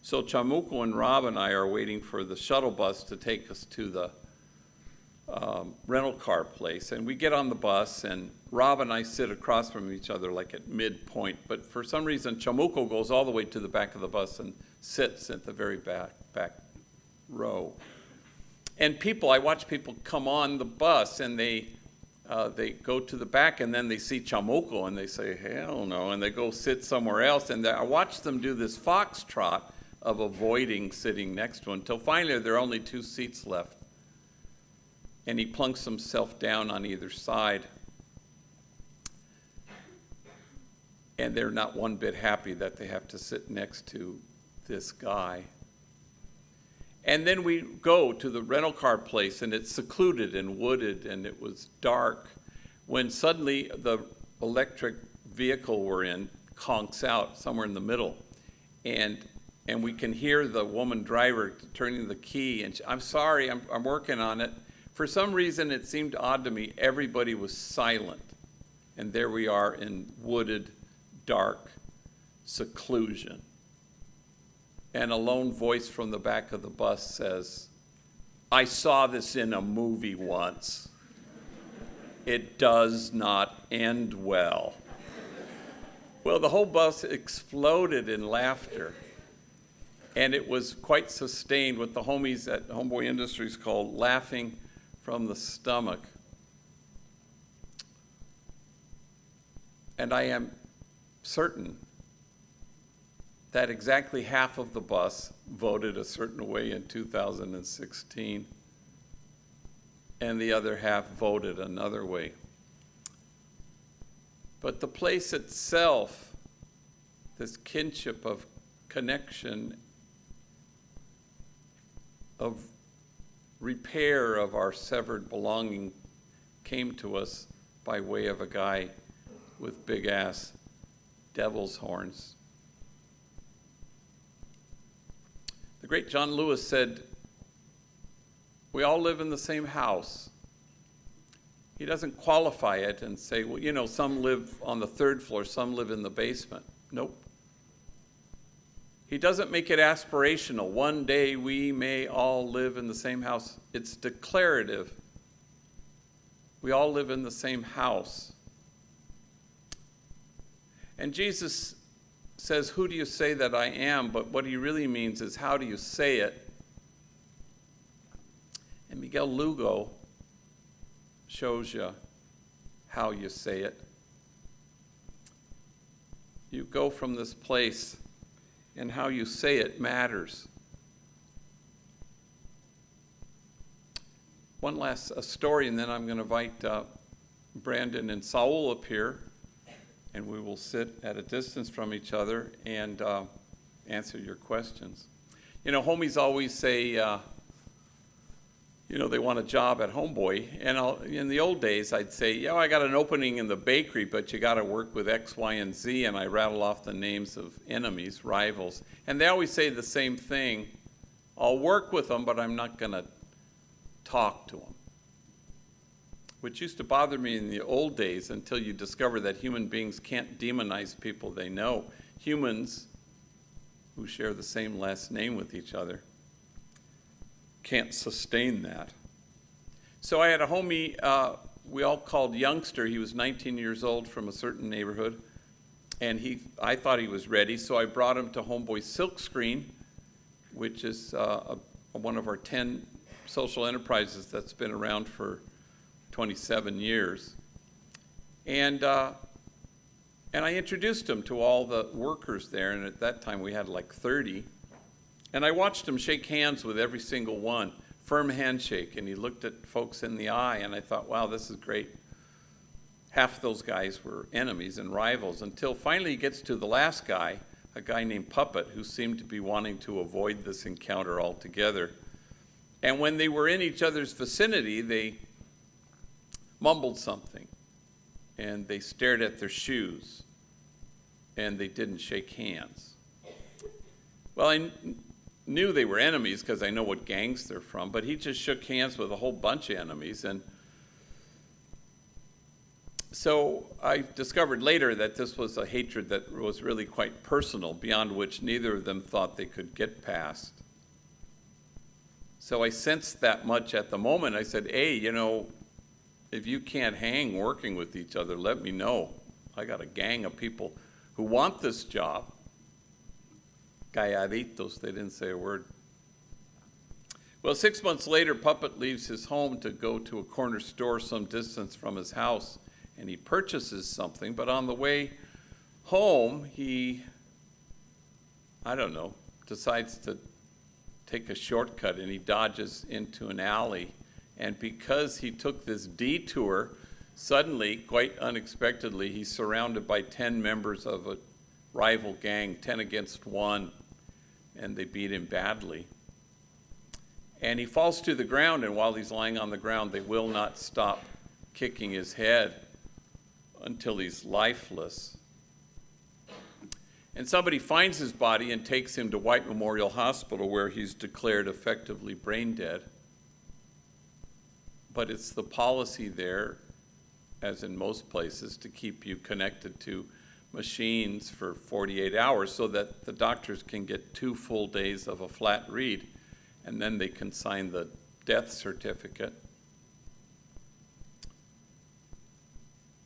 So Chamuco and Rob and I are waiting for the shuttle bus to take us to the um, rental car place. And we get on the bus, and Rob and I sit across from each other like at midpoint. But for some reason, Chamuco goes all the way to the back of the bus and sits at the very back, back row. And people, I watch people come on the bus, and they, uh, they go to the back, and then they see Chamuco, and they say, hell no, and they go sit somewhere else. And I watch them do this foxtrot of avoiding sitting next to him, until finally there are only two seats left. And he plunks himself down on either side. And they're not one bit happy that they have to sit next to this guy. And then we go to the rental car place, and it's secluded and wooded, and it was dark, when suddenly the electric vehicle we're in conks out somewhere in the middle. And And we can hear the woman driver turning the key, and she, I'm sorry, I'm, I'm working on it. For some reason, it seemed odd to me, everybody was silent. And there we are in wooded, dark seclusion. And a lone voice from the back of the bus says, I saw this in a movie once. It does not end well. Well, the whole bus exploded in laughter. And it was quite sustained, what the homies at Homeboy Industries called laughing from the stomach. And I am certain that exactly half of the bus voted a certain way in two thousand sixteen, and the other half voted another way. But the place itself, this kinship of connection, of repair of our severed belonging, came to us by way of a guy with big ass devil's horns. The great John Lewis said, we all live in the same house. He doesn't qualify it and say, well, you know, some live on the third floor, some live in the basement. Nope, He doesn't make it aspirational. One day we may all live in the same house. It's declarative. We all live in the same house. And Jesus says, who do you say that I am? But what he really means is, how do you say it? And Miguel Lugo shows you how you say it. You go from this place, and how you say it matters. One last a story, and then I'm going to invite uh, Brandon and Saul up here, and we will sit at a distance from each other and uh, answer your questions. You know, homies always say, uh, you know, they want a job at Homeboy. And I'll, in the old days, I'd say, yeah, I got an opening in the bakery, but you got to work with X, Y, and Z. And I rattle off the names of enemies, rivals. And they always say the same thing. I'll work with them, but I'm not going to talk to them. Which used to bother me in the old days until you discover that human beings can't demonize people they know. Humans who share the same last name with each other can't sustain that. So I had a homie uh, we all called Youngster. He was nineteen years old from a certain neighborhood, and he I thought he was ready, so I brought him to Homeboy Silkscreen, which is uh, a, one of our ten social enterprises that's been around for twenty-seven years. And, uh, and I introduced him to all the workers there, and at that time we had like thirty. And I watched him shake hands with every single one, firm handshake, and he looked at folks in the eye, and I thought, wow, this is great. Half those guys were enemies and rivals, until finally he gets to the last guy, a guy named Puppet, who seemed to be wanting to avoid this encounter altogether. And when they were in each other's vicinity, they mumbled something, and they stared at their shoes, and they didn't shake hands. Well, I knew they were enemies because I know what gangs they're from, but he just shook hands with a whole bunch of enemies. And so I discovered later that this was a hatred that was really quite personal, beyond which neither of them thought they could get past. So I sensed that much at the moment. I said, hey, you know, if you can't hang working with each other, let me know. I got a gang of people who want this job. Calladitos, they didn't say a word. Well, six months later, Puppet leaves his home to go to a corner store some distance from his house, and he purchases something. But on the way home, he, I don't know, decides to take a shortcut, and he dodges into an alley. And because he took this detour, suddenly, quite unexpectedly, he's surrounded by ten members of a rival gang, ten against one, and they beat him badly. And he falls to the ground, and while he's lying on the ground, they will not stop kicking his head until he's lifeless. And somebody finds his body and takes him to White Memorial Hospital, where he's declared effectively brain dead. But it's the policy there, as in most places, to keep you connected to machines for forty-eight hours so that the doctors can get two full days of a flat read, and then they can sign the death certificate.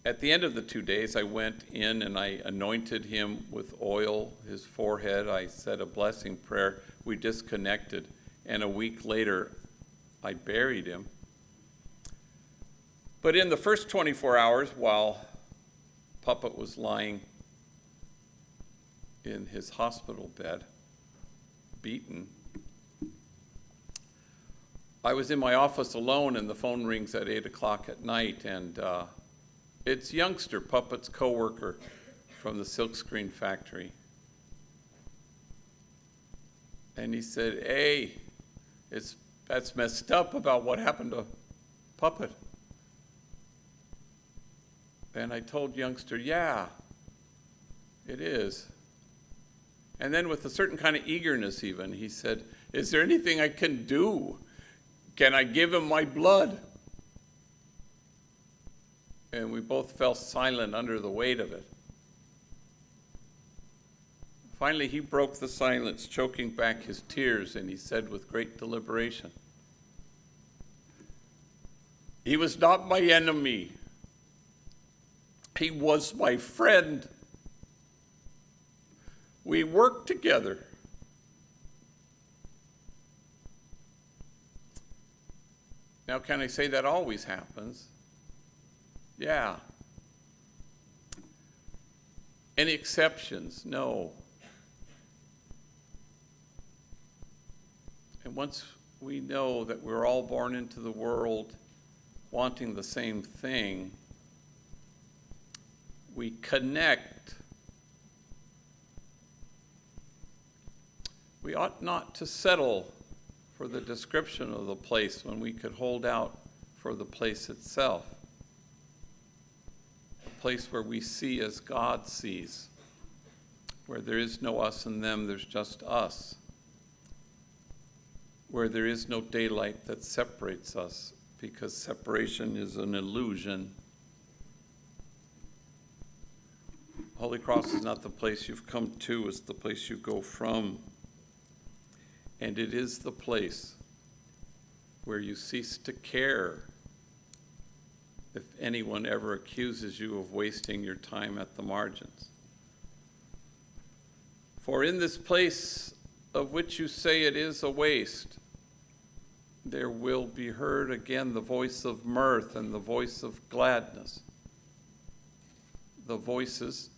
At the end of the two days, I went in and I anointed him with oil, his forehead. I said a blessing prayer. We disconnected, and a week later, I buried him. But in the first twenty-four hours, while Puppet was lying in his hospital bed, beaten, I was in my office alone, and the phone rings at eight o'clock at night, and uh, it's Youngster, Puppet's co-worker from the Silkscreen factory. And he said, hey, it's, that's messed up about what happened to Puppet. And I told Youngster, yeah, it is. And then with a certain kind of eagerness even, he said, is there anything I can do? Can I give him my blood? And we both fell silent under the weight of it. Finally, he broke the silence, choking back his tears, and he said with great deliberation, "He was not my enemy. He was my friend. We worked together." Now, can I say that always happens? Yeah. Any exceptions? No. And once we know that we're all born into the world wanting the same thing, we connect. We ought not to settle for the description of the place when we could hold out for the place itself, a place where we see as God sees, where there is no us and them, there's just us, where there is no daylight that separates us, because separation is an illusion. Holy Cross is not the place you've come to, it's the place you go from. And it is the place where you cease to care if anyone ever accuses you of wasting your time at the margins. For in this place of which you say it is a waste, there will be heard again the voice of mirth and the voice of gladness, the voices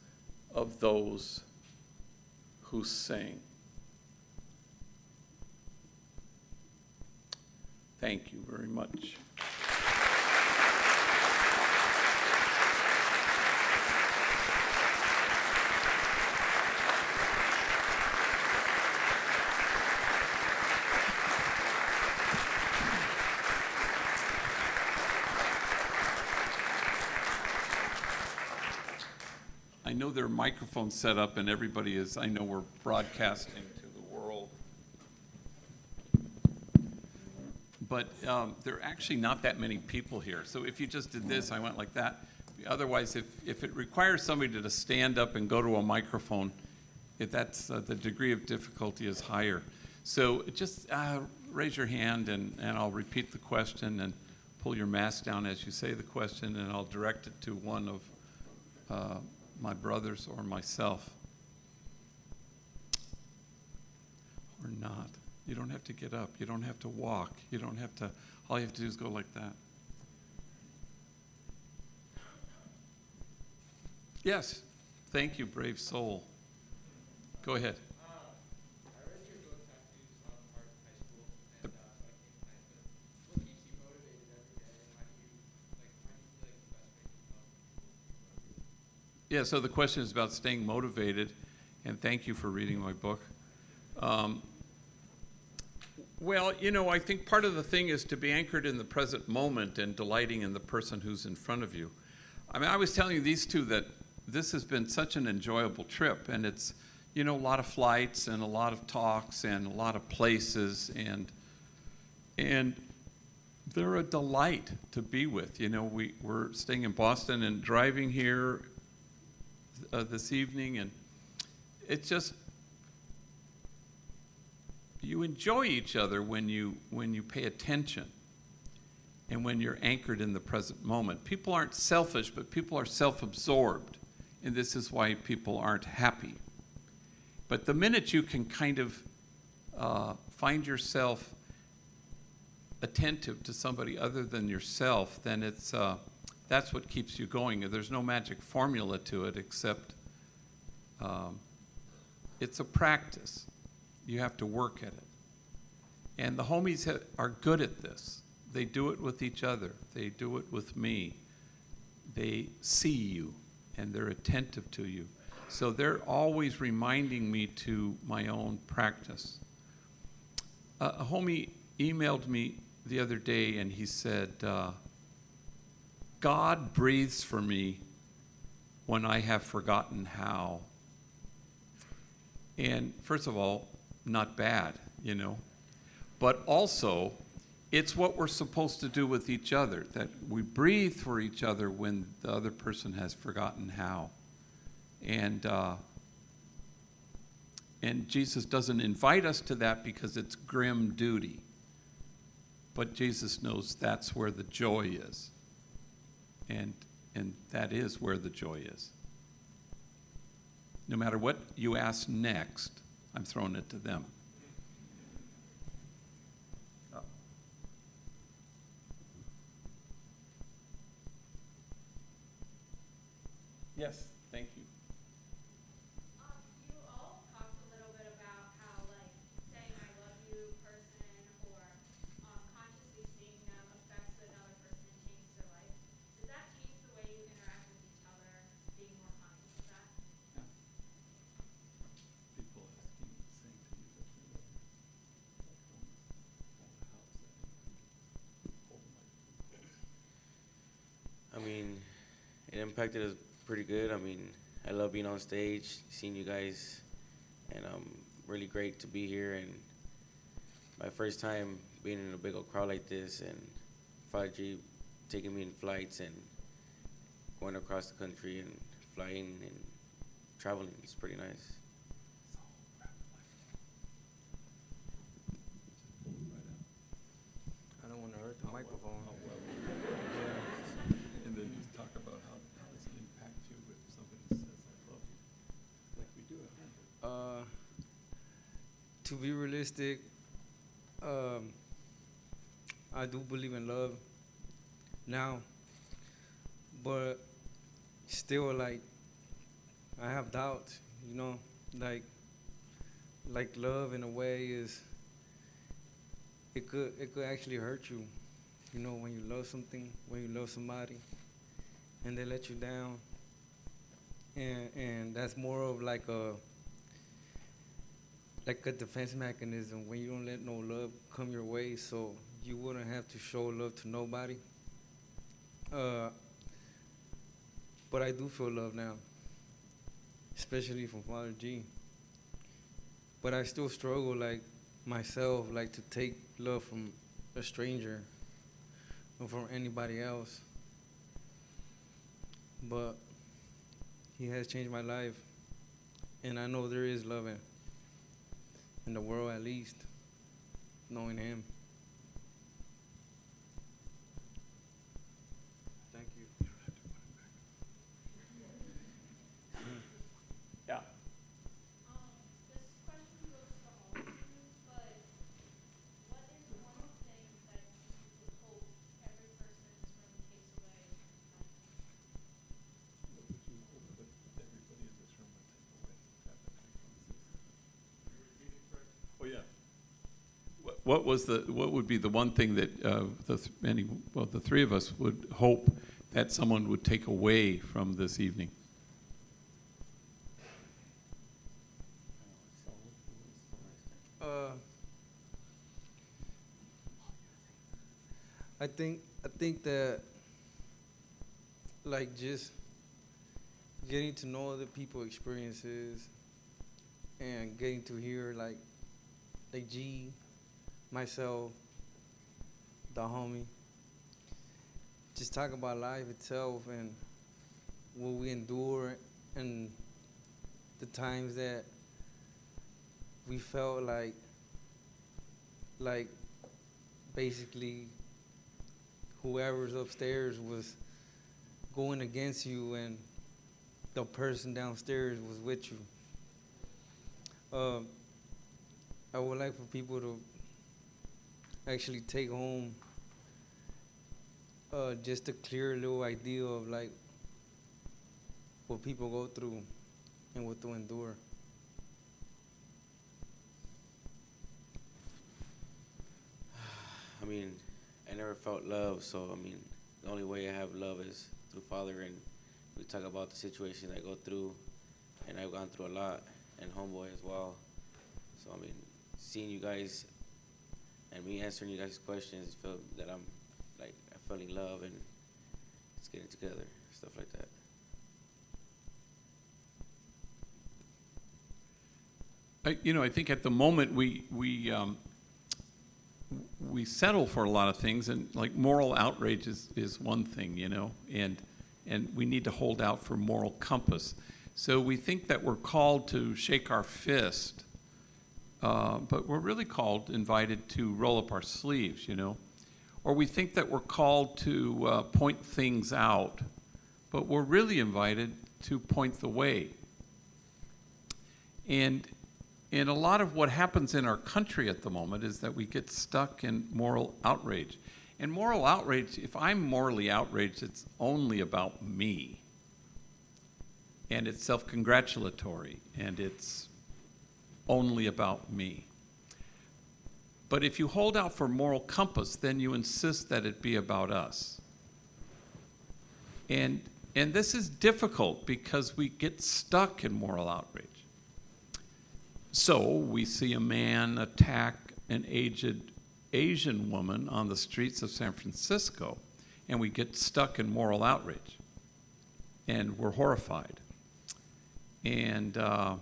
of those who sing. Thank you very much. I know there are microphones set up and everybody is, I know we're broadcasting to the world. But um, there are actually not that many people here. So if you just did this, I went like that. Otherwise, if, if it requires somebody to stand up and go to a microphone, if that's, uh, the degree of difficulty is higher. So just uh, raise your hand and, and I'll repeat the question, and pull your mask down as you say the question, and I'll direct it to one of uh, my brothers or myself. Or not. You don't have to get up. You don't have to walk. You don't have to, all you have to do is go like that. Yes. Thank you, brave soul. Go ahead. Uh, I read your book, Tattoos on the Heart, in high school, and uh, so I came tonight, but what keeps you motivated every day, and why do you, like, why do you feel like the best way to help people? Yeah, so the question is about staying motivated, and thank you for reading my book. Um, Well, you know, I think part of the thing is to be anchored in the present moment and delighting in the person who's in front of you. I mean, I was telling you these two that this has been such an enjoyable trip, and it's, you know, a lot of flights and a lot of talks and a lot of places, and and they're a delight to be with. You know, we, we're staying in Boston and driving here uh, this evening, and it's just, you enjoy each other when you, when you pay attention and when you're anchored in the present moment. People aren't selfish, but people are self-absorbed, and this is why people aren't happy. But the minute you can kind of uh, find yourself attentive to somebody other than yourself, then it's, uh, that's what keeps you going. There's no magic formula to it, except um, it's a practice. You have to work at it. And the homies ha are good at this. They do it with each other. They do it with me. They see you, and they're attentive to you. So they're always reminding me to my own practice. Uh, a homie emailed me the other day, and he said, uh, God breathes for me when I have forgotten how. And first of all, not bad, you know. But also, it's what we're supposed to do with each other, that we breathe for each other when the other person has forgotten how. And uh, And Jesus doesn't invite us to that because it's grim duty. But Jesus knows that's where the joy is. And, and that is where the joy is. No matter what you ask next, I'm throwing it to them. Oh. Yes, thank you. Um, you all talked a little bit about how, like, saying I love you person or um, consciously seeing them affects another person and changes their life. Does that change the way you interact with each other, being more conscious of that? I mean, it impacted us pretty good. I mean, I love being on stage, seeing you guys, and um, really great to be here. And my first time being in a big old crowd like this, and Father G taking me in flights and going across the country and flying and traveling, it's pretty nice. I don't want to hurt the microphone. Uh, to be realistic, um, I do believe in love now, but still, like, I have doubts, you know, like, like love in a way is, it could, it could actually hurt you, you know, when you love something, when you love somebody, and they let you down, and, and that's more of like a, like a defense mechanism when you don't let no love come your way, so you wouldn't have to show love to nobody. Uh, but I do feel love now, especially from Father G. But I still struggle, like myself, like to take love from a stranger or from anybody else. But he has changed my life, and I know there is love in in the world, at least, knowing him. Thank you. Yeah. Um, this question goes to all of you, but what is one thing that you would hope every person in this room takes away? What would you hope that everybody in this room would take away? Oh, yeah. What, what was the? What would be the one thing that uh, the th any well the three of us would hope that someone would take away from this evening? Uh, I think I think that, like, just getting to know other people's experiences and getting to hear, like, like G, myself, the homie, just talk about life itself and what we endure and the times that we felt like, like basically whoever's upstairs was going against you and the person downstairs was with you. Uh, I would like for people to actually take home uh, just a clear little idea of, like, what people go through and what to endure. I mean, I never felt love, so, I mean, the only way I have love is through Father, and we talk about the situations I go through, and I've gone through a lot, and Homeboy as well. So, I mean, seeing you guys and me answering you guys' questions, feel that I'm like I'm feeling love and it's getting together, stuff like that. I, you know, I think at the moment we we um, we settle for a lot of things, and like moral outrage is is one thing, you know, and and we need to hold out for moral compass. So we think that we're called to shake our fist Uh, but we're really called, invited to roll up our sleeves, you know. Or we think that we're called to uh, point things out, but we're really invited to point the way. And, and a lot of what happens in our country at the moment is that we get stuck in moral outrage. And moral outrage, if I'm morally outraged, it's only about me. And it's self-congratulatory, and it's only about me. But if you hold out for moral compass, then you insist that it be about us. And, and this is difficult because we get stuck in moral outrage. So we see a man attack an aged Asian woman on the streets of San Francisco, and we get stuck in moral outrage. And we're horrified. And, uh,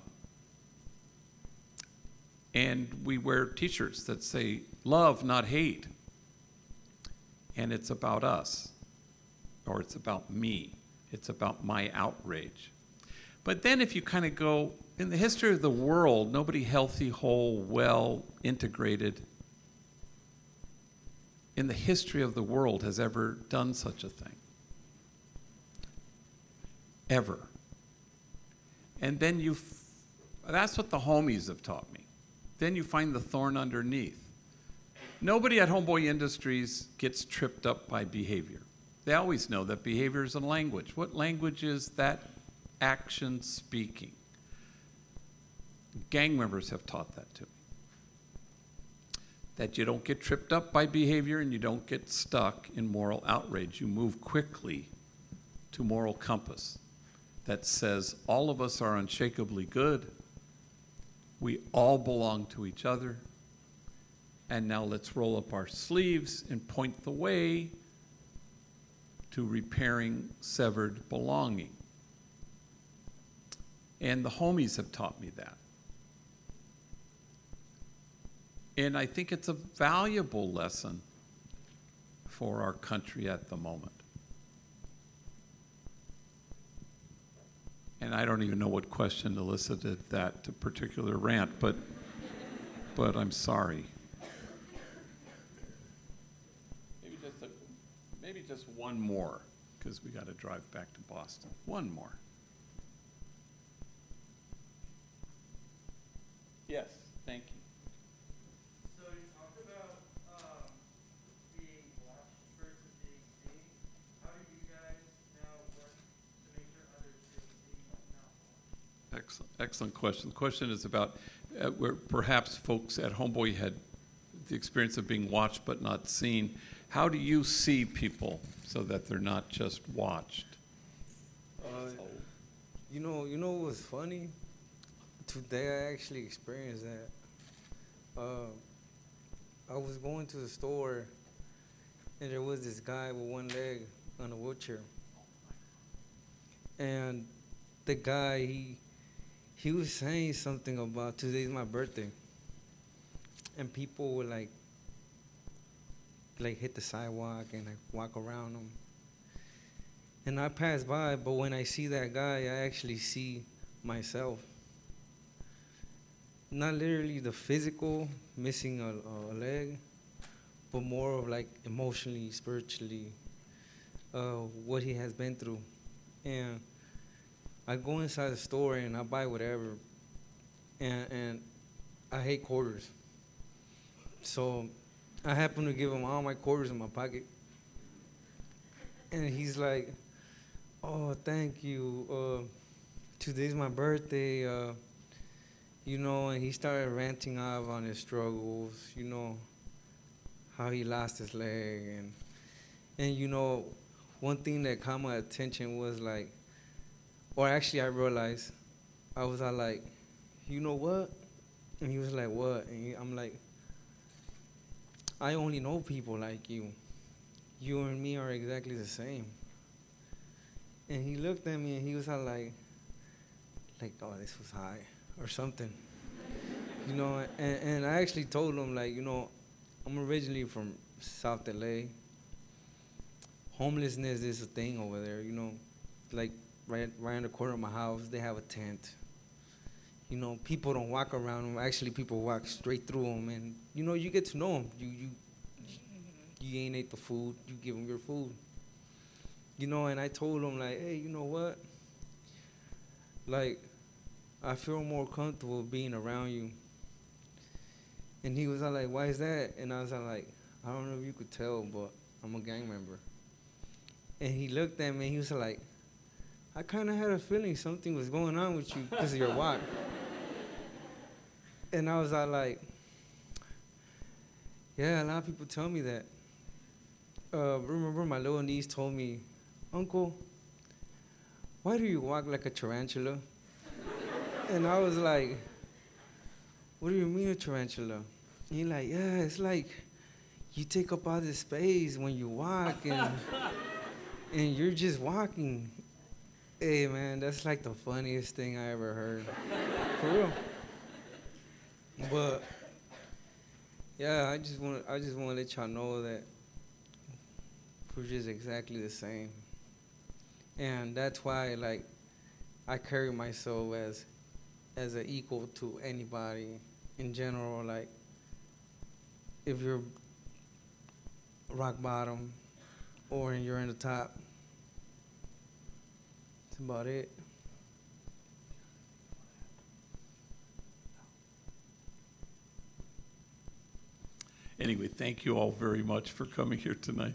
and we wear t-shirts that say, love, not hate. And it's about us, or it's about me. It's about my outrage. But then if you kind of go, in the history of the world, nobody healthy, whole, well, integrated, in the history of the world has ever done such a thing. Ever. And then you, that's what the homies have taught me. Then you find the thorn underneath. Nobody at Homeboy Industries gets tripped up by behavior. They always know that behavior is a language. What language is that action speaking? Gang members have taught that to me. That you don't get tripped up by behavior and you don't get stuck in moral outrage. You move quickly to moral compass that says all of us are unshakably good, we all belong to each other, and now let's roll up our sleeves and point the way to repairing severed belonging. And the homies have taught me that. And I think it's a valuable lesson for our country at the moment. And I don't even know what question elicited that particular rant, but, but I'm sorry. Maybe just, a, maybe just one more, because we got to drive back to Boston. One more. Yes, thank you. Excellent question. The question is about uh, where perhaps folks at Homeboy had the experience of being watched but not seen. How do you see people so that they're not just watched? Uh, you know, you know what's funny? Today I actually experienced that. Uh, I was going to the store, and there was this guy with one leg on a wheelchair, and the guy he. He was saying something about today's my birthday, and people would like, like hit the sidewalk and like walk around him. And I pass by, but when I see that guy, I actually see myself. Not literally the physical missing a, a leg, but more of like emotionally, spiritually, uh, what he has been through, and. I go inside the store and I buy whatever, and, and I hate quarters. So I happen to give him all my quarters in my pocket. And he's like, oh, thank you. Uh, today's my birthday, uh, you know, and he started ranting off on his struggles, you know, how he lost his leg. And, and you know, one thing that caught my attention was like, or actually, I realized, I was all like, you know what? And he was like, what? And he, I'm like, I only know people like you. You and me are exactly the same. And he looked at me and he was all like, like, oh, this was high or something. You know, and, and I actually told him, like, you know, I'm originally from South L A. Homelessness is a thing over there, you know, like, Right, right in the corner of my house, they have a tent. you know, people don't walk around them. Actually, people walk straight through them, and, you know, you get to know them. You, you, you ain't ate the food. You give them your food. You know, and I told them, like, hey, you know what? Like, I feel more comfortable being around you. And he was like, why is that? And I was like, I don't know if you could tell, but I'm a gang member. And he looked at me, and he was like, I kind of had a feeling something was going on with you because of your walk. And I was like, yeah, a lot of people tell me that. Uh, remember my little niece told me, Uncle, why do you walk like a tarantula? And I was like, what do you mean a tarantula? And he's like, yeah, it's like you take up all this space when you walk, and, and you're just walking. Hey, man, that's like the funniest thing I ever heard. For real. But, yeah, I just want I just want to let y'all know that we're just exactly the same. And that's why, like, I carry myself as as an equal to anybody in general. Like, if you're rock bottom or you're in the top, that's about it. Anyway, thank you all very much for coming here tonight.